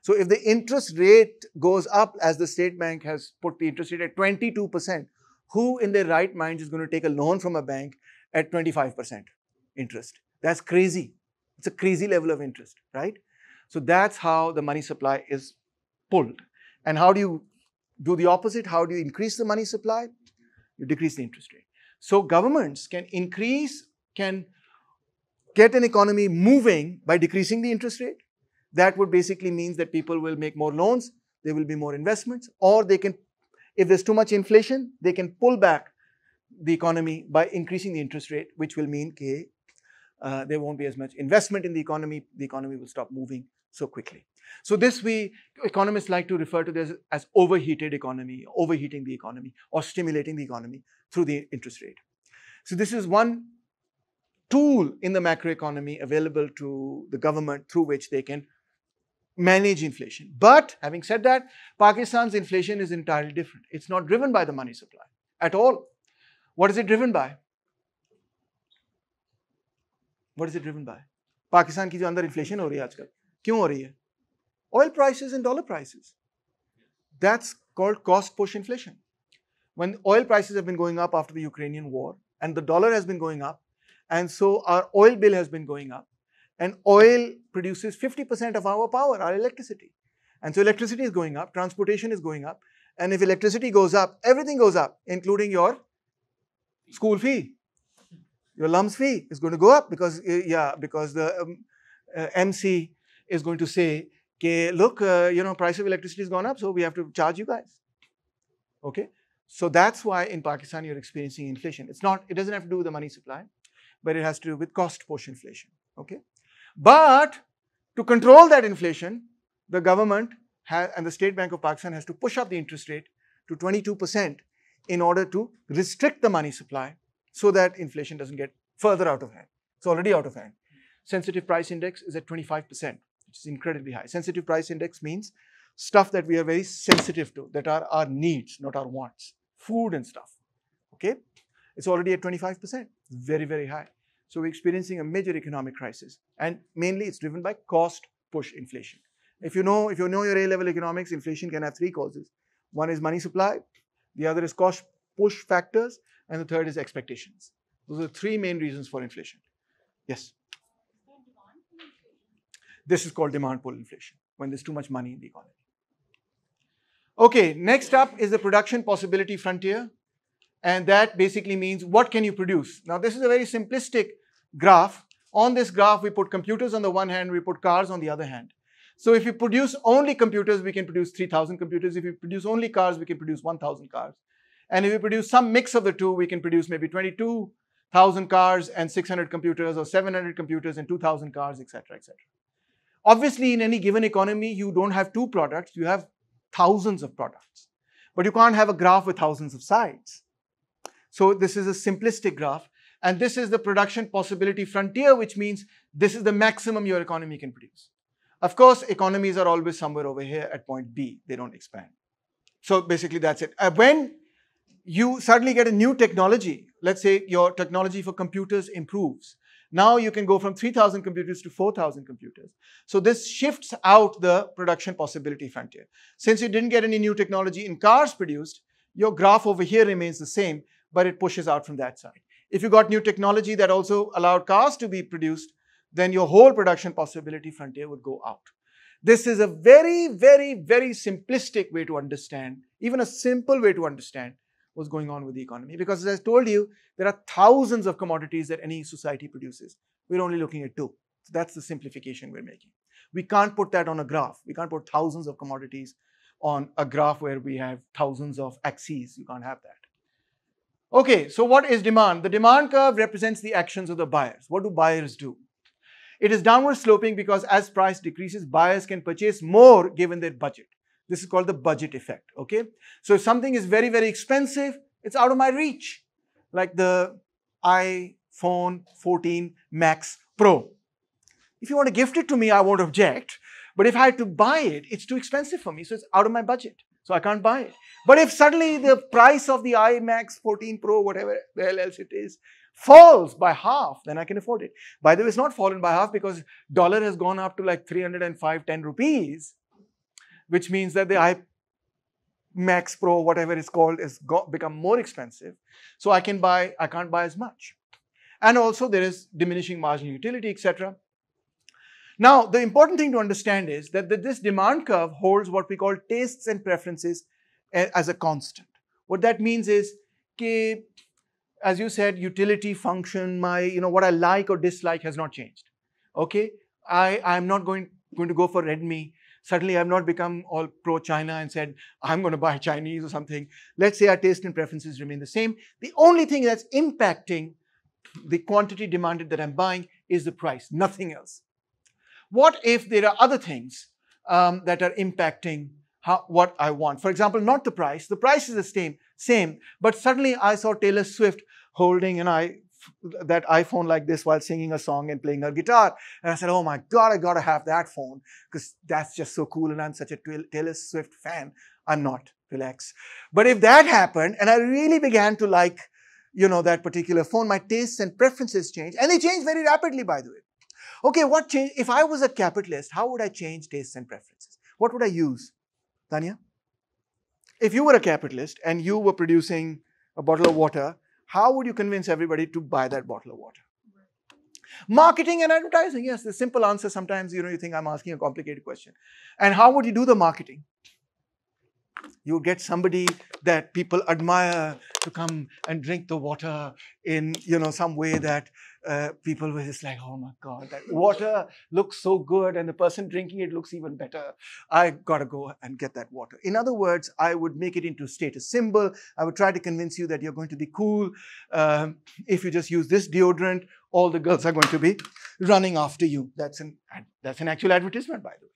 So if the interest rate goes up, as the state bank has put the interest rate at 22%, who in their right mind is going to take a loan from a bank at 25% interest? That's crazy. It's a crazy level of interest, right? So that's how the money supply is pulled. And how do you do the opposite? How do you increase the money supply? You decrease the interest rate. So governments can get an economy moving by decreasing the interest rate. That would basically mean that people will make more loans, there will be more investments, or they can, if there's too much inflation, they can pull back the economy by increasing the interest rate, which will mean that there won't be as much investment in the economy will stop moving so quickly. So this we economists like to refer to this as overheated economy, overheating the economy, or stimulating the economy through the interest rate. So this is one tool in the macroeconomy available to the government through which they can manage inflation. But having said that, Pakistan's inflation is entirely different. It's not driven by the money supply at all. What is it driven by? What is it driven by? Pakistan ki jo andar inflation ho rahi hai aajkal. Kyun ho rahi hai? Oil prices and dollar prices. That's called cost push inflation. When oil prices have been going up after the Ukrainian war and the dollar has been going up, and so our oil bill has been going up, and oil produces 50% of our power, our electricity. And so electricity is going up, transportation is going up, and if electricity goes up, everything goes up, including your school fee. Your alum's fee is going to go up because, because the MC is going to say, okay, look, you know, price of electricity has gone up, so we have to charge you guys. Okay, so that's why in Pakistan you're experiencing inflation. It's not, it doesn't have to do with the money supply, but it has to do with cost push inflation. Okay, but to control that inflation, the government and the State Bank of Pakistan has to push up the interest rate to 22% in order to restrict the money supply so that inflation doesn't get further out of hand. It's already out of hand. Sensitive price index is at 25%. Which is incredibly high. Sensitive price index means stuff that we are very sensitive to, that are our needs, not our wants, food and stuff, okay? It's already at 25%, very, very high. So we're experiencing a major economic crisis, and mainly it's driven by cost push inflation. If you know your A-level economics, inflation can have three causes. One is money supply, the other is cost push factors, and the third is expectations. Those are the three main reasons for inflation. Yes? This is called demand pull inflation, when there's too much money in the economy. Okay, next up is the production possibility frontier. And that basically means, what can you produce? Now, this is a very simplistic graph. On this graph, we put computers on the one hand, we put cars on the other hand. So if you produce only computers, we can produce 3,000 computers. If you produce only cars, we can produce 1,000 cars. And if you produce some mix of the two, we can produce maybe 22,000 cars and 600 computers, or 700 computers and 2,000 cars, etc., etc. Obviously, in any given economy, you don't have two products, you have thousands of products. But you can't have a graph with thousands of sides. So this is a simplistic graph. And this is the production possibility frontier, which means this is the maximum your economy can produce. Of course, economies are always somewhere over here at point B. They don't expand. So basically, that's it. When you suddenly get a new technology, let's say your technology for computers improves. Now you can go from 3,000 computers to 4,000 computers. So this shifts out the production possibility frontier. Since you didn't get any new technology in cars produced, your graph over here remains the same, but it pushes out from that side. If you got new technology that also allowed cars to be produced, then your whole production possibility frontier would go out. This is a very, very, very simplistic way to understand, even a simple way to understand what's going on with the economy. Because as I told you, there are thousands of commodities that any society produces. We're only looking at two. So that's the simplification we're making. We can't put that on a graph. We can't put thousands of commodities on a graph where we have thousands of axes. You can't have that. Okay, so what is demand? The demand curve represents the actions of the buyers. What do buyers do? It is downward sloping because as price decreases, buyers can purchase more given their budget. This is called the budget effect, okay? So if something is very, very expensive, it's out of my reach. Like the iPhone 14 Max Pro. If you want to gift it to me, I won't object. But if I had to buy it, it's too expensive for me. So it's out of my budget. So I can't buy it. But if suddenly the price of the iMac 14 Pro, whatever the hell else it is, falls by half, then I can afford it. By the way, it's not fallen by half because dollar has gone up to like 305.10 rupees. Which means that the iMac Pro, whatever it's called, has become more expensive. So I can't buy as much. And also there is diminishing marginal utility, etc. Now, the important thing to understand is that this demand curve holds what we call tastes and preferences as a constant. What that means is, as you said, utility, function, what I like or dislike has not changed. Okay, I'm not going to go for Redmi. Suddenly, I've not become all pro-China and said, I'm going to buy Chinese or something. Let's say our taste and preferences remain the same. The only thing that's impacting the quantity demanded that I'm buying is the price, nothing else. What if there are other things that are impacting what I want? For example, not the price. The price is the same, but suddenly I saw Taylor Swift holding an that iPhone like this while singing a song and playing her guitar. And I said, oh my God, I gotta have that phone because that's just so cool and I'm such a Taylor Swift fan. I'm not, relax. But if that happened and I really began to like, that particular phone, my tastes and preferences changed, and they change very rapidly, by the way. Okay, what change? If I was a capitalist, how would I change tastes and preferences? What would I use? Tanya? If you were a capitalist and you were producing a bottle of water, how would you convince everybody to buy that bottle of water? Marketing and advertising. Yes, the simple answer. Sometimes, you think I'm asking a complicated question. And how would you do the marketing? You get somebody that people admire to come and drink the water in, some way that people were just like, oh my God, that water looks so good. And the person drinking it looks even better. I gotta go and get that water. In other words, I would make it into a status symbol. I would try to convince you that you're going to be cool. If you just use this deodorant, all the girls are going to be running after you. That's an actual advertisement, by the way.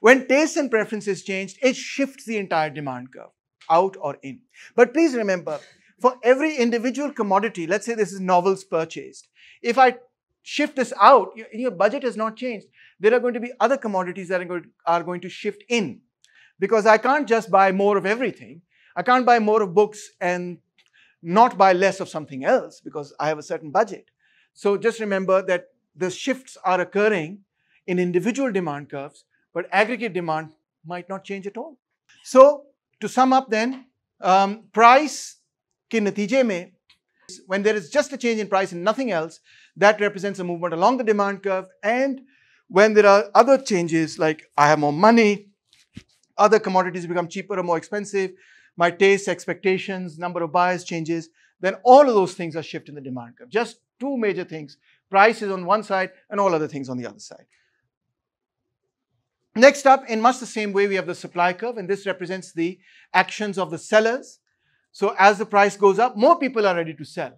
When tastes and preferences change, it shifts the entire demand curve, out or in. But please remember, for every individual commodity, let's say this is novels purchased. If I shift this out, your budget has not changed. There are going to be other commodities that are going to shift in. because I can't just buy more of everything. I can't buy more of books and not buy less of something else because I have a certain budget. So just remember that the shifts are occurring in individual demand curves, but aggregate demand might not change at all. So to sum up then, price ke natije mein, when there is just a change in price and nothing else, that represents a movement along the demand curve. And when there are other changes, like I have more money, other commodities become cheaper or more expensive, my tastes, expectations, number of buyers changes, then all of those things are shift in the demand curve. Just two major things. Price is on one side and all other things on the other side. Next up, in much the same way, we have the supply curve, and this represents the actions of the sellers. So as the price goes up, more people are ready to sell.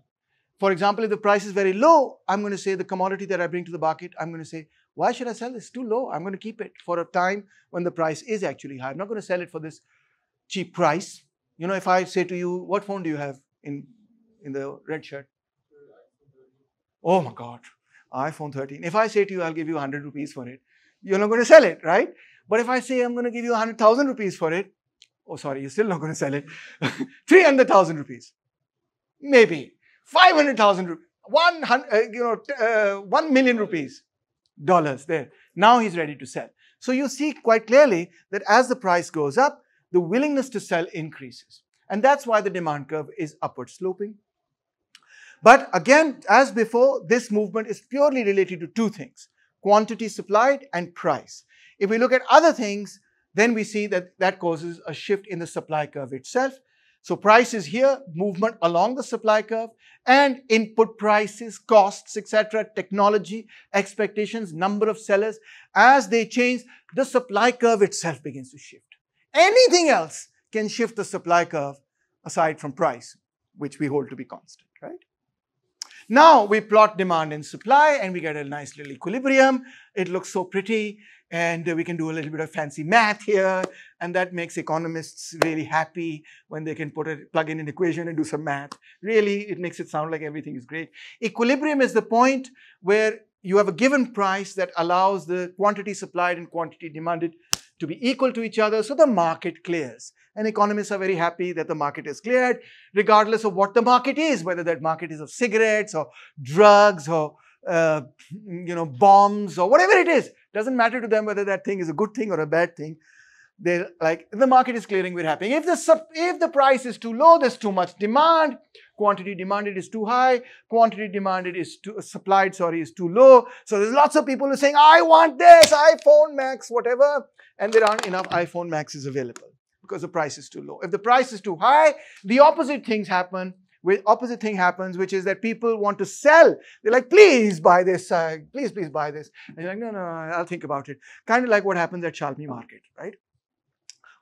For example, if the price is very low, I'm going to say the commodity that I bring to the market, I'm going to say, why should I sell this? It's too low. I'm going to keep it for a time when the price is actually high. I'm not going to sell it for this cheap price. You know, if I say to you, what phone do you have in the red shirt? Oh my God, iPhone 13. If I say to you, I'll give you 100 rupees for it, you're not going to sell it, right? But if I say I'm going to give you 100,000 rupees for it, oh, sorry, you're still not going to sell it. 300,000 rupees, maybe 500,000 rupees, 1 million rupees, dollars there. Now he's ready to sell. So you see quite clearly that as the price goes up, the willingness to sell increases. And that's why the demand curve is upward sloping. But again, as before, this movement is purely related to two things: quantity supplied and price. If we look at other things, then we see that that causes a shift in the supply curve itself. So price is here, movement along the supply curve, and input prices, costs, etc., technology, expectations, number of sellers. As they change, the supply curve itself begins to shift. Anything else can shift the supply curve aside from price, which we hold to be constant, right? Now we plot demand and supply and we get a nice little equilibrium. It looks so pretty and we can do a little bit of fancy math here, and that makes economists really happy when they can plug in an equation and do some math. Really, it makes it sound like everything is great. Equilibrium is the point where you have a given price that allows the quantity supplied and quantity demanded to be equal to each other, so the market clears. And economists are very happy that the market is cleared, regardless of what the market is, whether that market is of cigarettes or drugs or bombs or whatever it is. Doesn't matter to them whether that thing is a good thing or a bad thing. They're like, the market is clearing, we're happy. If the price is too low, there's too much demand. Quantity demanded is too high. Quantity demanded is too, supplied is too low. So there's lots of people who are saying, I want this, iPhone Max, whatever. And there aren't enough iPhone Maxes available because the price is too low. If the price is too high, the opposite things happen. Opposite thing happens, which is that people want to sell. They're like, please buy this, please buy this. And you're like, no, I'll think about it. Kind of like what happens at Shalmi Market, right?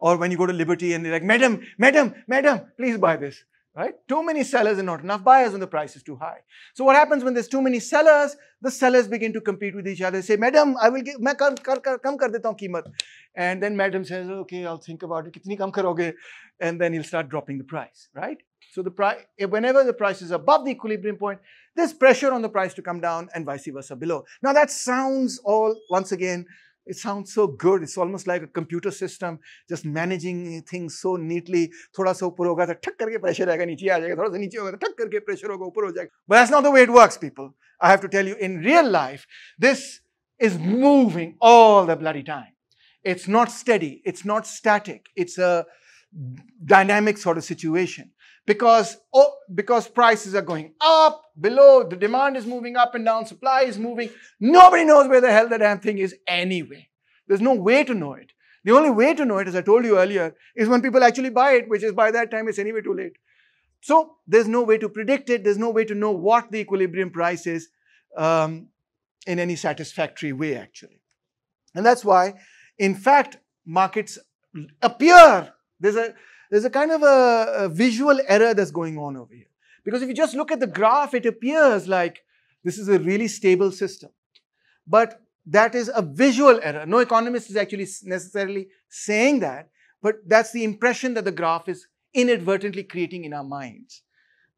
Or when you go to Liberty and they're like, madam, please buy this, right? Too many sellers and not enough buyers and the price is too high. So what happens when there's too many sellers? The sellers begin to compete with each other. They say, madam, I will give, I will kam kar deta hu. And then madam says, okay, I'll think about it. Kitni kam karoge? And then he'll start dropping the price, right? So the price, whenever the price is above the equilibrium point, there's pressure on the price to come down and vice versa below. Now that sounds all, once again, it sounds so good. It's almost like a computer system just managing things so neatly. Thoda sa upar hoga to thak karke pressure aayega, niche aa jayega. Thoda sa niche hoga to thak karke pressure hoga, upar ho jayega. But that's not the way it works, people. I have to tell you, in real life, this is moving all the bloody time. It's not steady. It's not static. It's a dynamic sort of situation. Because prices are going up, below, the demand is moving up and down, supply is moving. Nobody knows where the hell the damn thing is anyway. There's no way to know it. The only way to know it, as I told you earlier, is when people actually buy it, which is by that time it's anyway too late. So there's no way to predict it. There's no way to know what the equilibrium price is in any satisfactory way, actually. And that's why, in fact, markets appear. There's a kind of a visual error that's going on over here. Because if you just look at the graph, it appears like this is a really stable system. But that is a visual error. No economist is actually necessarily saying that, but that's the impression that the graph is inadvertently creating in our minds.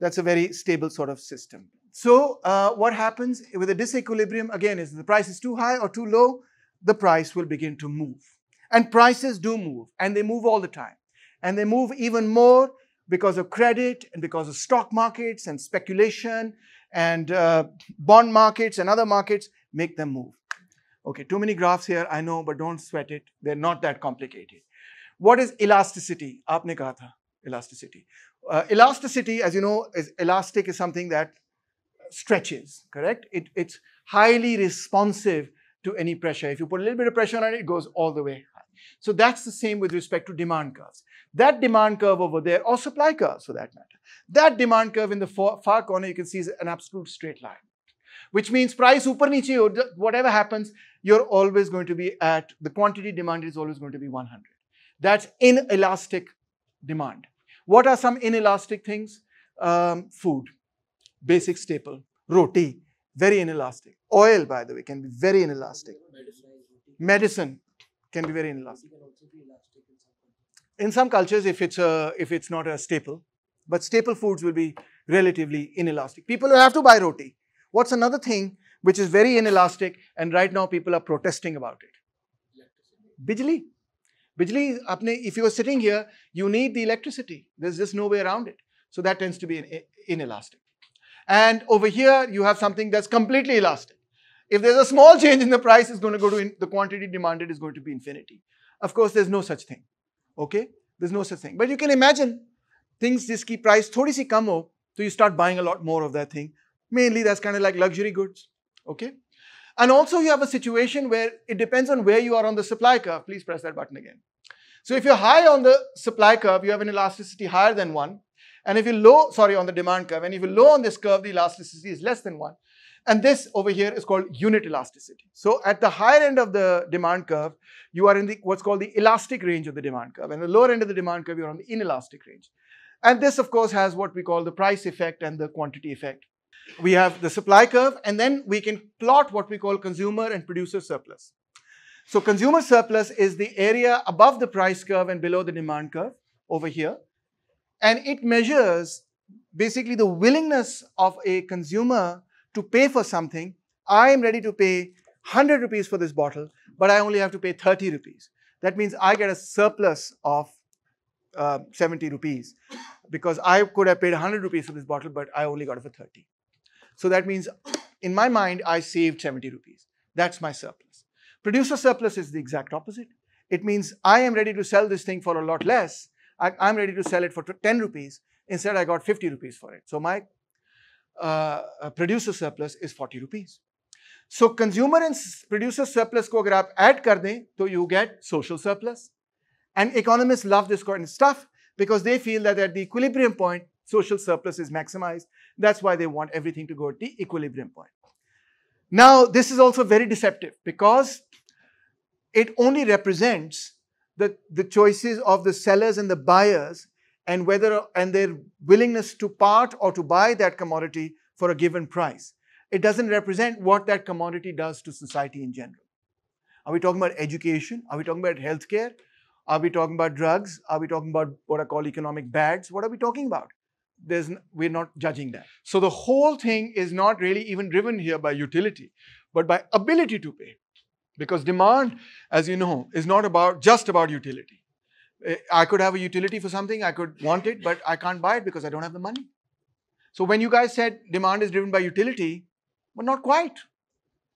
That's a very stable sort of system. So what happens with a disequilibrium, again, is the price is too high or too low, the price will begin to move. And prices do move, and they move all the time. And they move even more because of credit and because of stock markets and speculation and bond markets and other markets make them move. Okay, too many graphs here, I know, but don't sweat it. They're not that complicated. What is elasticity? Aapne kaha tha, elasticity. Elasticity, as you know, is elastic is something that stretches, correct? It's highly responsive to any pressure. If you put a little bit of pressure on it, it goes all the way high. So that's the same with respect to demand curves. That demand curve over there, or supply curves for that matter, that demand curve in the far corner, you can see is an absolute straight line, which means price upar niche, whatever happens, you're always going to be at, the quantity demanded is always going to be 100. That's inelastic demand. What are some inelastic things? Food, basic staple, roti, very inelastic. Oil, by the way, can be very inelastic. Medicine can be very inelastic. In some cultures, if it's not a staple, but staple foods will be relatively inelastic. People will have to buy roti. What's another thing which is very inelastic and right now people are protesting about it? Bijli. Bijli, if you are sitting here, you need the electricity. There's just no way around it. So that tends to be inelastic. And over here, you have something that's completely elastic. If there's a small change in the price, it's going to go to the quantity demanded is going to be infinity. Of course, there's no such thing. Okay? There's no such thing. But you can imagine things, this key price, thodi si kam ho, so you start buying a lot more of that thing. Mainly, that's kind of like luxury goods. Okay? And also you have a situation where it depends on where you are on the supply curve. Please press that button again. So if you're high on the supply curve, you have an elasticity higher than 1. And if you're low, sorry, on the demand curve, and if you're low on this curve, the elasticity is less than 1. And this over here is called unit elasticity. So at the higher end of the demand curve, you are in the what's called the elastic range of the demand curve. And the lower end of the demand curve, you're on the inelastic range. And this, of course, has what we call the price effect and the quantity effect. We have the supply curve, and then we can plot what we call consumer and producer surplus. So consumer surplus is the area above the price curve and below the demand curve over here. And it measures basically the willingness of a consumer to pay for something. I am ready to pay 100 rupees for this bottle, but I only have to pay 30 rupees. That means I get a surplus of 70 rupees because I could have paid 100 rupees for this bottle, but I only got it for 30. So that means, in my mind, I saved 70 rupees. That's my surplus. Producer surplus is the exact opposite. It means I am ready to sell this thing for a lot less. I'm ready to sell it for 10 rupees. Instead, I got 50 rupees for it. So my producer surplus is 40 rupees. So consumer and producer surplus ko agar aap add kar dein, to you get social surplus. And economists love this kind of stuff because they feel that at the equilibrium point, social surplus is maximized. That's why they want everything to go at the equilibrium point. Now, this is also very deceptive because it only represents the choices of the sellers and the buyers and whether and their willingness to part or to buy that commodity for a given price. It doesn't represent what that commodity does to society in general. Are we talking about education? Are we talking about healthcare? Are we talking about drugs? Are we talking about what I call economic bads? What are we talking about? We're not judging that. So the whole thing is not really even driven here by utility, but by ability to pay. Because demand, as you know, is not about just about utility. I could have a utility for something, I could want it, but I can't buy it because I don't have the money. So when you guys said demand is driven by utility, well, not quite.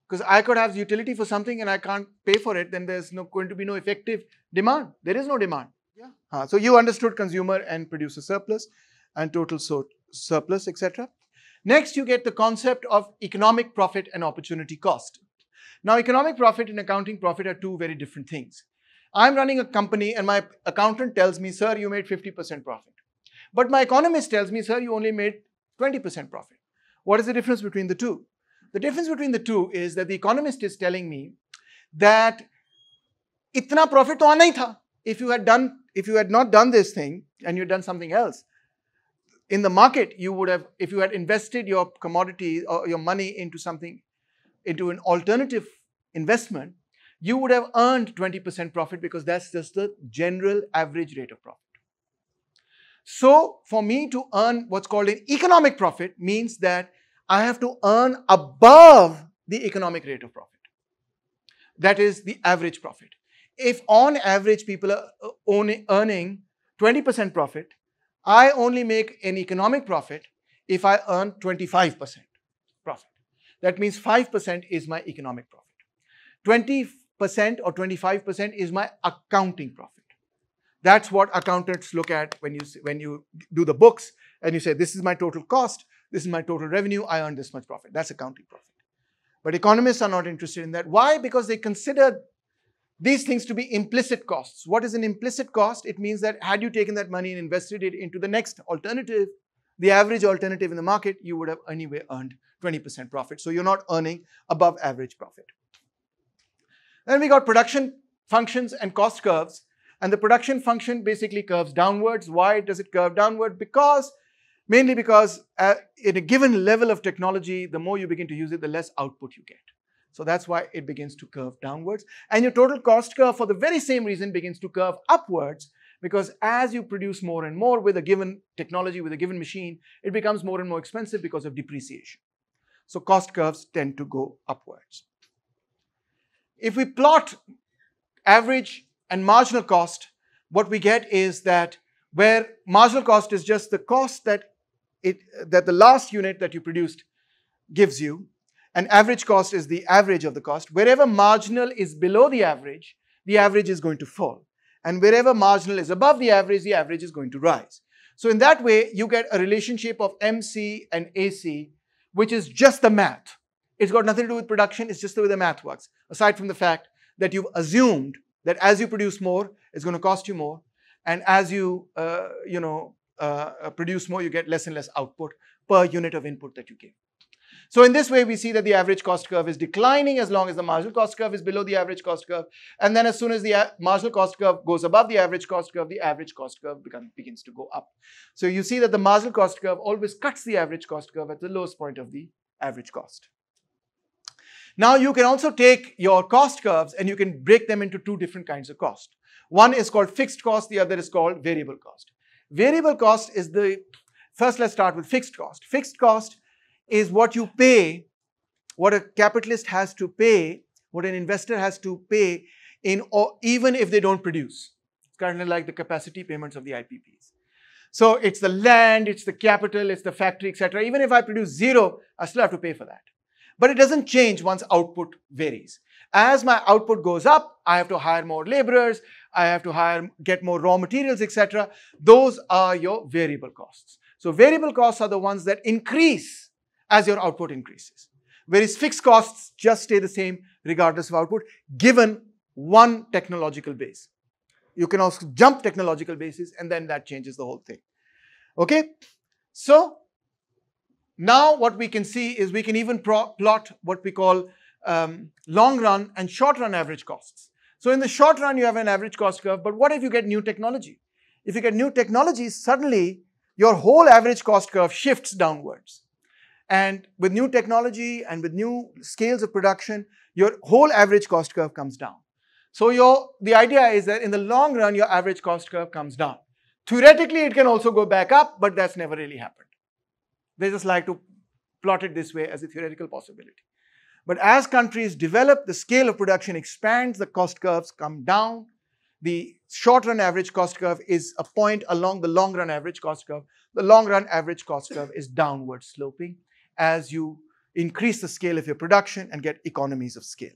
Because I could have utility for something and I can't pay for it, then there's going to be no effective demand. There is no demand. Yeah. So you understood consumer and producer surplus and total surplus, etc. Next, you get the concept of economic profit and opportunity cost. Now, economic profit and accounting profit are two very different things. I'm running a company and my accountant tells me, sir, you made 50% profit. But my economist tells me, sir, you only made 20% profit. What is the difference between the two? The difference between the two is that the economist is telling me that itna profit to aana hi tha. If you had not done this thing and you had done something else, in the market, you would have, if you had invested your commodity or your money into something, into an alternative investment, you would have earned 20% profit because that's just the general average rate of profit. So for me to earn what's called an economic profit means that I have to earn above the economic rate of profit. That is the average profit. if on average people are earning 20% profit, I only make an economic profit if I earn 25% profit. That means 5% is my economic profit. 20% or 25% is my accounting profit. That's what accountants look at when you do the books and you say, this is my total cost, this is my total revenue, I earned this much profit. That's accounting profit. But economists are not interested in that. Why? Because they consider these things to be implicit costs. What is an implicit cost? It means that had you taken that money and invested it into the next alternative, the average alternative in the market, you would have anyway earned 20% profit. So you're not earning above average profit. Then we got production functions and cost curves. And the production function basically curves downwards. Why does it curve downward? Mainly because in a given level of technology, the more you begin to use it, the less output you get. So that's why it begins to curve downwards. And your total cost curve, for the very same reason, begins to curve upwards, because as you produce more and more with a given technology, with a given machine, it becomes more and more expensive because of depreciation. So cost curves tend to go upwards. If we plot average and marginal cost, what we get is that where marginal cost is just the cost that the last unit that you produced gives you, and average cost is the average of the cost. Wherever marginal is below the average is going to fall. And wherever marginal is above the average is going to rise. So in that way, you get a relationship of MC and AC, which is just the math. It's got nothing to do with production, it's just the way the math works. Aside from the fact that you've assumed that as you produce more, it's going to cost you more. And as you, produce more, you get less and less output per unit of input that you give. So in this way, we see that the average cost curve is declining as long as the marginal cost curve is below the average cost curve. And then as soon as the marginal cost curve goes above the average cost curve begins to go up. So you see that the marginal cost curve always cuts the average cost curve at the lowest point of the average cost. Now you can also take your cost curves and you can break them into two different kinds of cost. One is called fixed cost, the other is called variable cost. Variable cost is the, first let's start with fixed cost. Fixed cost is what you pay, what a capitalist has to pay, what an investor has to pay even if they don't produce. It's kind of like the capacity payments of the IPPs. So it's the land, it's the capital, it's the factory, etc. Even if I produce zero, I still have to pay for that. But it doesn't change once output varies. As my output goes up, I have to hire more laborers, I have to get more raw materials, etc. Those are your variable costs. So variable costs are the ones that increase as your output increases. Whereas fixed costs just stay the same regardless of output, given one technological base. You can also jump technological bases and then that changes the whole thing. Okay? So now what we can see is we can even plot what we call long run and short run average costs. So in the short run, you have an average cost curve, but what if you get new technology? If you get new technology, suddenly your whole average cost curve shifts downwards. And with new technology and with new scales of production, your whole average cost curve comes down. So the idea is that in the long run, your average cost curve comes down. Theoretically, it can also go back up, but that's never really happened. They just like to plot it this way as a theoretical possibility. But as countries develop, the scale of production expands, the cost curves come down. The short-run average cost curve is a point along the long-run average cost curve. The long-run average cost curve is downward sloping as you increase the scale of your production and get economies of scale.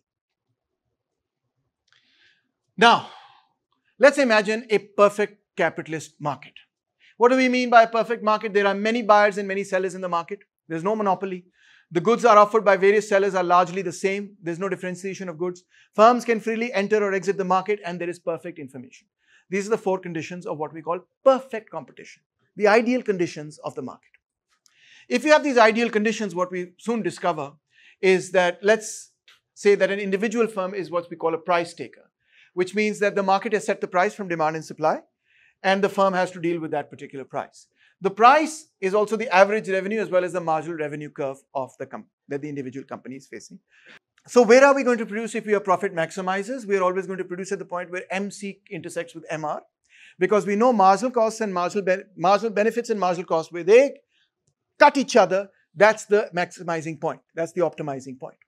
Now, let's imagine a perfect capitalist market. What do we mean by a perfect market? There are many buyers and many sellers in the market. There's no monopoly. The goods are offered by various sellers are largely the same. There's no differentiation of goods. Firms can freely enter or exit the market and there is perfect information. These are the four conditions of what we call perfect competition, the ideal conditions of the market. If you have these ideal conditions, what we soon discover is that, let's say that an individual firm is what we call a price taker, which means that the market has set the price from demand and supply, and the firm has to deal with that particular price. The price is also the average revenue as well as the marginal revenue curve of that the individual company is facing. So where are we going to produce if we are profit maximizers? We are always going to produce at the point where MC intersects with MR, because we know marginal costs and marginal benefits and marginal costs, where they cut each other, that's the maximizing point. That's the optimizing point.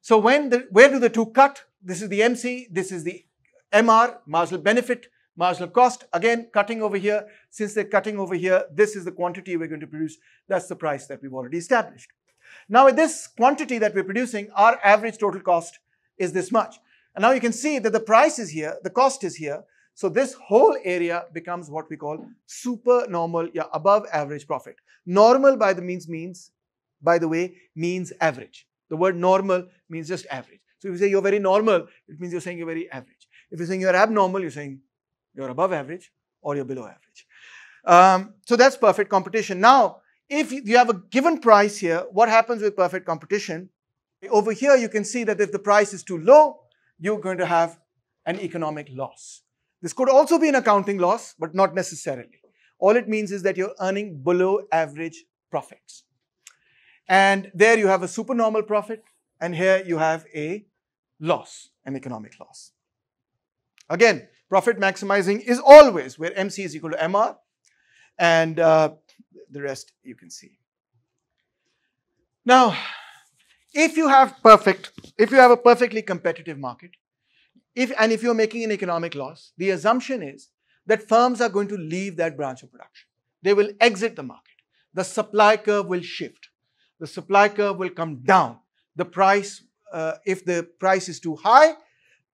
So where do the two cut? This is the MC, this is the MR, marginal benefit, marginal cost. Again, cutting over here. Since they're cutting over here, this is the quantity we're going to produce. That's the price that we've already established. Now, with this quantity that we're producing, our average total cost is this much. And now you can see that the price is here, the cost is here. So this whole area becomes what we call supernormal, above average profit. Normal by the means, by the way, means average. The word normal means just average. So if you say you're very normal, it means you're saying you're very average. If you're saying you're abnormal, you're saying you're above average or you're below average. So that's perfect competition. Now, if you have a given price here, what happens with perfect competition? Over here, you can see that if the price is too low, you're going to have an economic loss. This could also be an accounting loss, but not necessarily. All it means is that you're earning below average profits. And there you have a supernormal profit, and here you have a loss, an economic loss. Again, profit maximizing is always where MC is equal to MR, and the rest you can see. Now, if you have a perfectly competitive market, if you're making an economic loss, the assumption is that firms are going to leave that branch of production. They will exit the market. The supply curve will shift. The supply curve will come down. The price, if the price is too high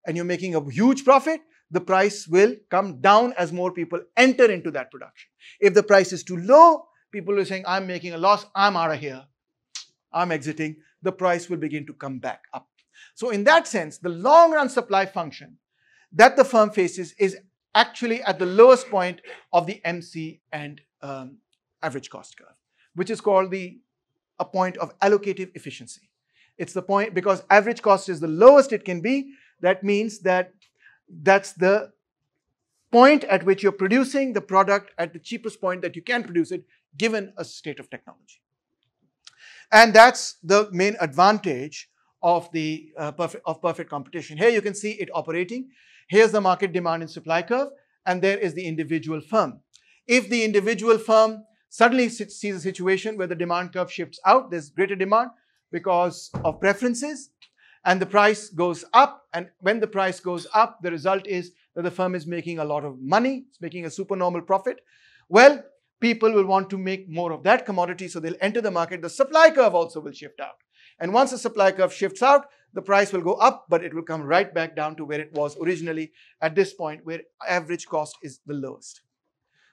and you're making a huge profit, the price will come down as more people enter into that production. If the price is too low, people are saying, I'm making a loss, I'm out of here, I'm exiting. The price will begin to come back up. So in that sense, the long-run supply function that the firm faces is actually at the lowest point of the MC and average cost curve, which is called a point of allocative efficiency. It's the point because average cost is the lowest it can be. That means that that's the point at which you're producing the product at the cheapest point that you can produce it, given a state of technology. And that's the main advantage of the perfect competition. Here you can see it operating. Here's the market demand and supply curve, and there is the individual firm. If the individual firm suddenly sees a situation where the demand curve shifts out, there's greater demand because of preferences, and the price goes up, and when the price goes up, the result is that the firm is making a lot of money, it's making a supernormal profit. Well, people will want to make more of that commodity, so they'll enter the market. The supply curve also will shift out. And once the supply curve shifts out, the price will go up, but it will come right back down to where it was originally at this point where average cost is the lowest.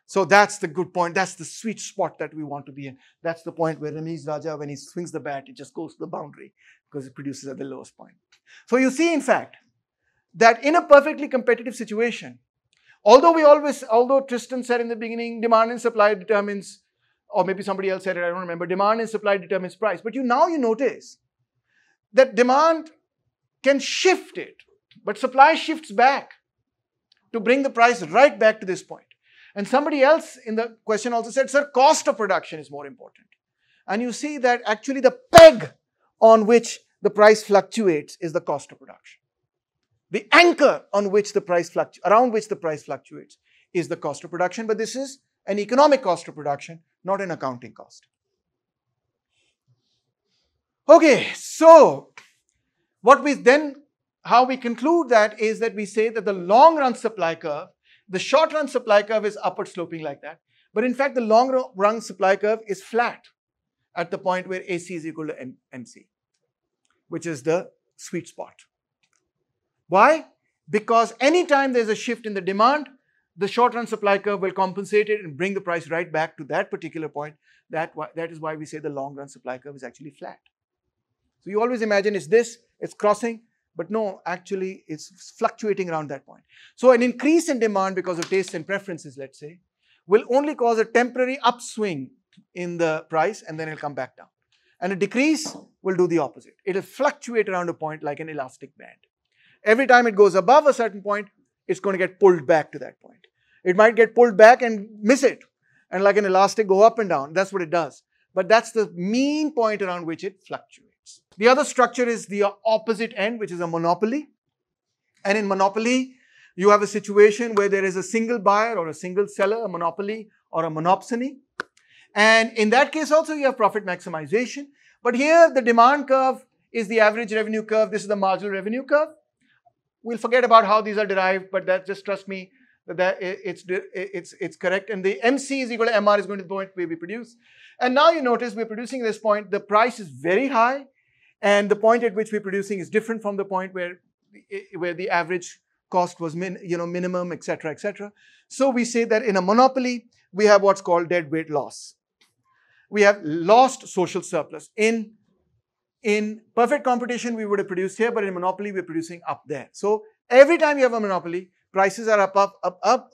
So that's the good point. That's the sweet spot that we want to be in. That's the point where Ramiz Raja, when he swings the bat, it just goes to the boundary because it produces at the lowest point. So you see, in fact, that in a perfectly competitive situation, although Tristan said in the beginning, demand and supply determines, or maybe somebody else said it, I don't remember, demand and supply determines price. But now you notice that demand can shift it, but supply shifts back to bring the price right back to this point. And somebody else in the question also said, sir, cost of production is more important. And you see that actually the peg on which the price fluctuates is the cost of production. The anchor on which the price around which the price fluctuates is the cost of production, but this is an economic cost of production, not an accounting cost. Okay, so how we conclude that is that we say that the long-run supply curve, the short-run supply curve is upward sloping like that, but in fact the long-run supply curve is flat at the point where AC is equal to MC, which is the sweet spot. Why? Because anytime there's a shift in the demand, the short-run supply curve will compensate it and bring the price right back to that particular point. That is why we say the long-run supply curve is actually flat. So you always imagine it's this, it's crossing, but no, actually it's fluctuating around that point. So an increase in demand because of tastes and preferences, let's say, will only cause a temporary upswing in the price and then it'll come back down. And a decrease will do the opposite. It'll fluctuate around a point like an elastic band. Every time it goes above a certain point, it's going to get pulled back to that point. It might get pulled back and miss it. And like an elastic, go up and down. That's what it does. But that's the mean point around which it fluctuates. The other structure is the opposite end, which is a monopoly. And in monopoly, you have a situation where there is a single buyer or a single seller, a monopoly or a monopsony. And in that case also, you have profit maximization. But here, the demand curve is the average revenue curve. This is the marginal revenue curve. We'll forget about how these are derived, but that, just trust me, that it's correct. And the MC is equal to MR is going to the point where we produce. And now you notice we're producing this point. The price is very high, and the point at which we're producing is different from the point where the average cost was minimum, etc., etc. So we say that in a monopoly, we have what's called deadweight loss. We have lost social surplus. In perfect competition, we would have produced here, but in monopoly, we're producing up there. So every time you have a monopoly, prices are up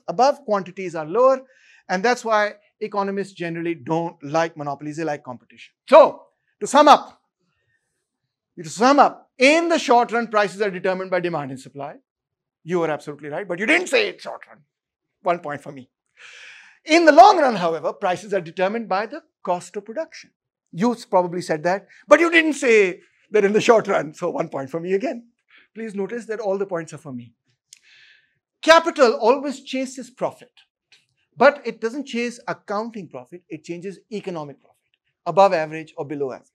above, quantities are lower, and that's why economists generally don't like monopolies, they like competition. So, to sum up, in the short run, prices are determined by demand and supply. You are absolutely right, but you didn't say it short run. One point for me. In the long run, however, prices are determined by the cost of production. You probably said that, but you didn't say that in the short run. So, one point for me again. Please notice that all the points are for me. Capital always chases profit, but it doesn't chase accounting profit, it chases economic profit, above average or below average.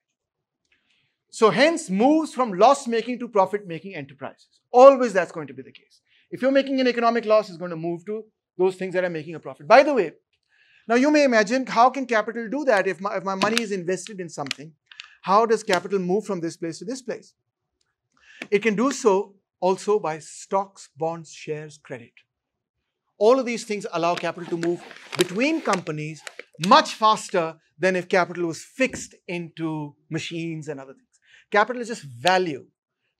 So hence moves from loss making to profit making enterprises. Always that's going to be the case. If you're making an economic loss, it's going to move to those things that are making a profit. By the way, now you may imagine, how can capital do that? If my money is invested in something, how does capital move from this place to this place? It can do so also by stocks, bonds, shares, credit. All of these things allow capital to move between companies much faster than if capital was fixed into machines and other things. Capital is just value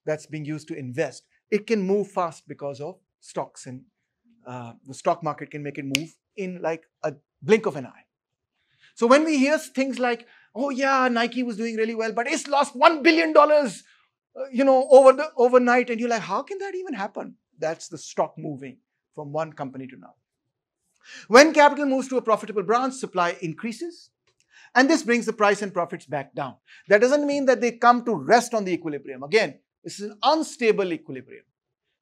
that's being used to invest. It can move fast because of stocks, and the stock market can make it move in like a blink of an eye. So when we hear things like, oh yeah, Nike was doing really well, but it's lost $1 billion overnight, and you're like, how can that even happen? That's the stock moving from one company to another. When capital moves to a profitable branch, supply increases, and this brings the price and profits back down. That doesn't mean that they come to rest on the equilibrium. Again, this is an unstable equilibrium.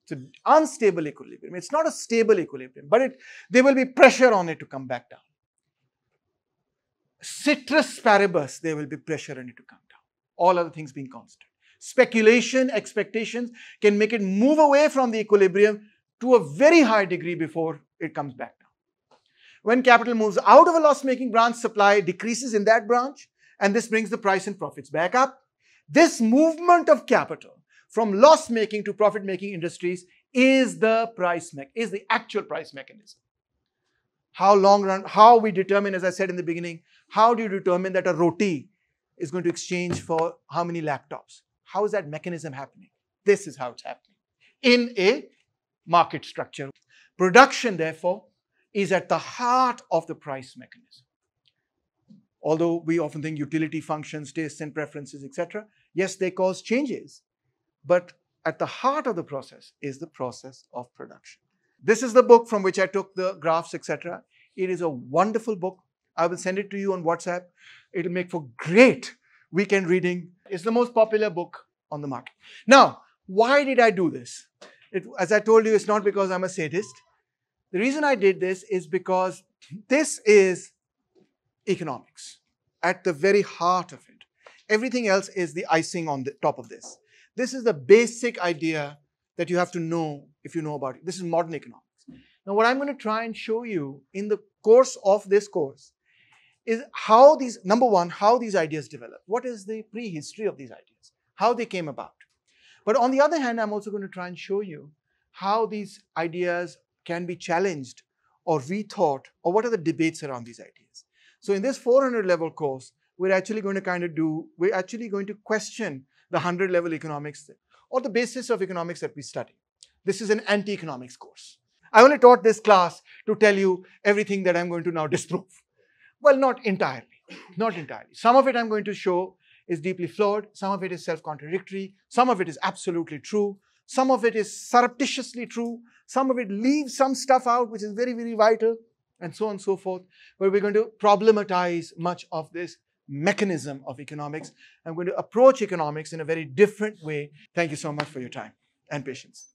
It's an unstable equilibrium. It's not a stable equilibrium, but there will be pressure on it to come back down. Citrus paribus, there will be pressure on it to come down. All other things being constant. Speculation, expectations can make it move away from the equilibrium to a very high degree before it comes back down. When capital moves out of a loss-making branch, supply decreases in that branch, and this brings the price and profits back up. This movement of capital from loss-making to profit-making industries is the actual price mechanism. How we determine, as I said in the beginning, how do you determine that a roti is going to exchange for how many laptops? How is that mechanism happening? This is how it's happening in a market structure. Production, therefore, is at the heart of the price mechanism. Although we often think utility functions, tastes and preferences, etc., yes, they cause changes, but at the heart of the process is the process of production. This is the book from which I took the graphs, etc. It is a wonderful book. I will send it to you on WhatsApp. It will make for great weekend reading. It's the most popular book on the market. Now, why did I do this? As I told you, it's not because I'm a sadist. The reason I did this is because this is economics at the very heart of it. Everything else is the icing on the top of this. This is the basic idea that you have to know if you know about it. This is modern economics. Now, what I'm going to try and show you in the course of this course is how these, number one, how these ideas developed. What is the prehistory of these ideas? How they came about. But on the other hand, I'm also going to try and show you how these ideas can be challenged or rethought, or what are the debates around these ideas. So in this 400 level course, we're actually going to question the 100 level economics or the basis of economics that we study. This is an anti-economics course. I only taught this class to tell you everything that I'm going to now disprove. Well, not entirely, not entirely. Some of it I'm going to show is deeply flawed, some of it is self-contradictory, some of it is absolutely true, some of it is surreptitiously true, some of it leaves some stuff out which is very, very vital, and so on and so forth. But we're going to problematize much of this mechanism of economics. I'm going to approach economics in a very different way. Thank you so much for your time and patience.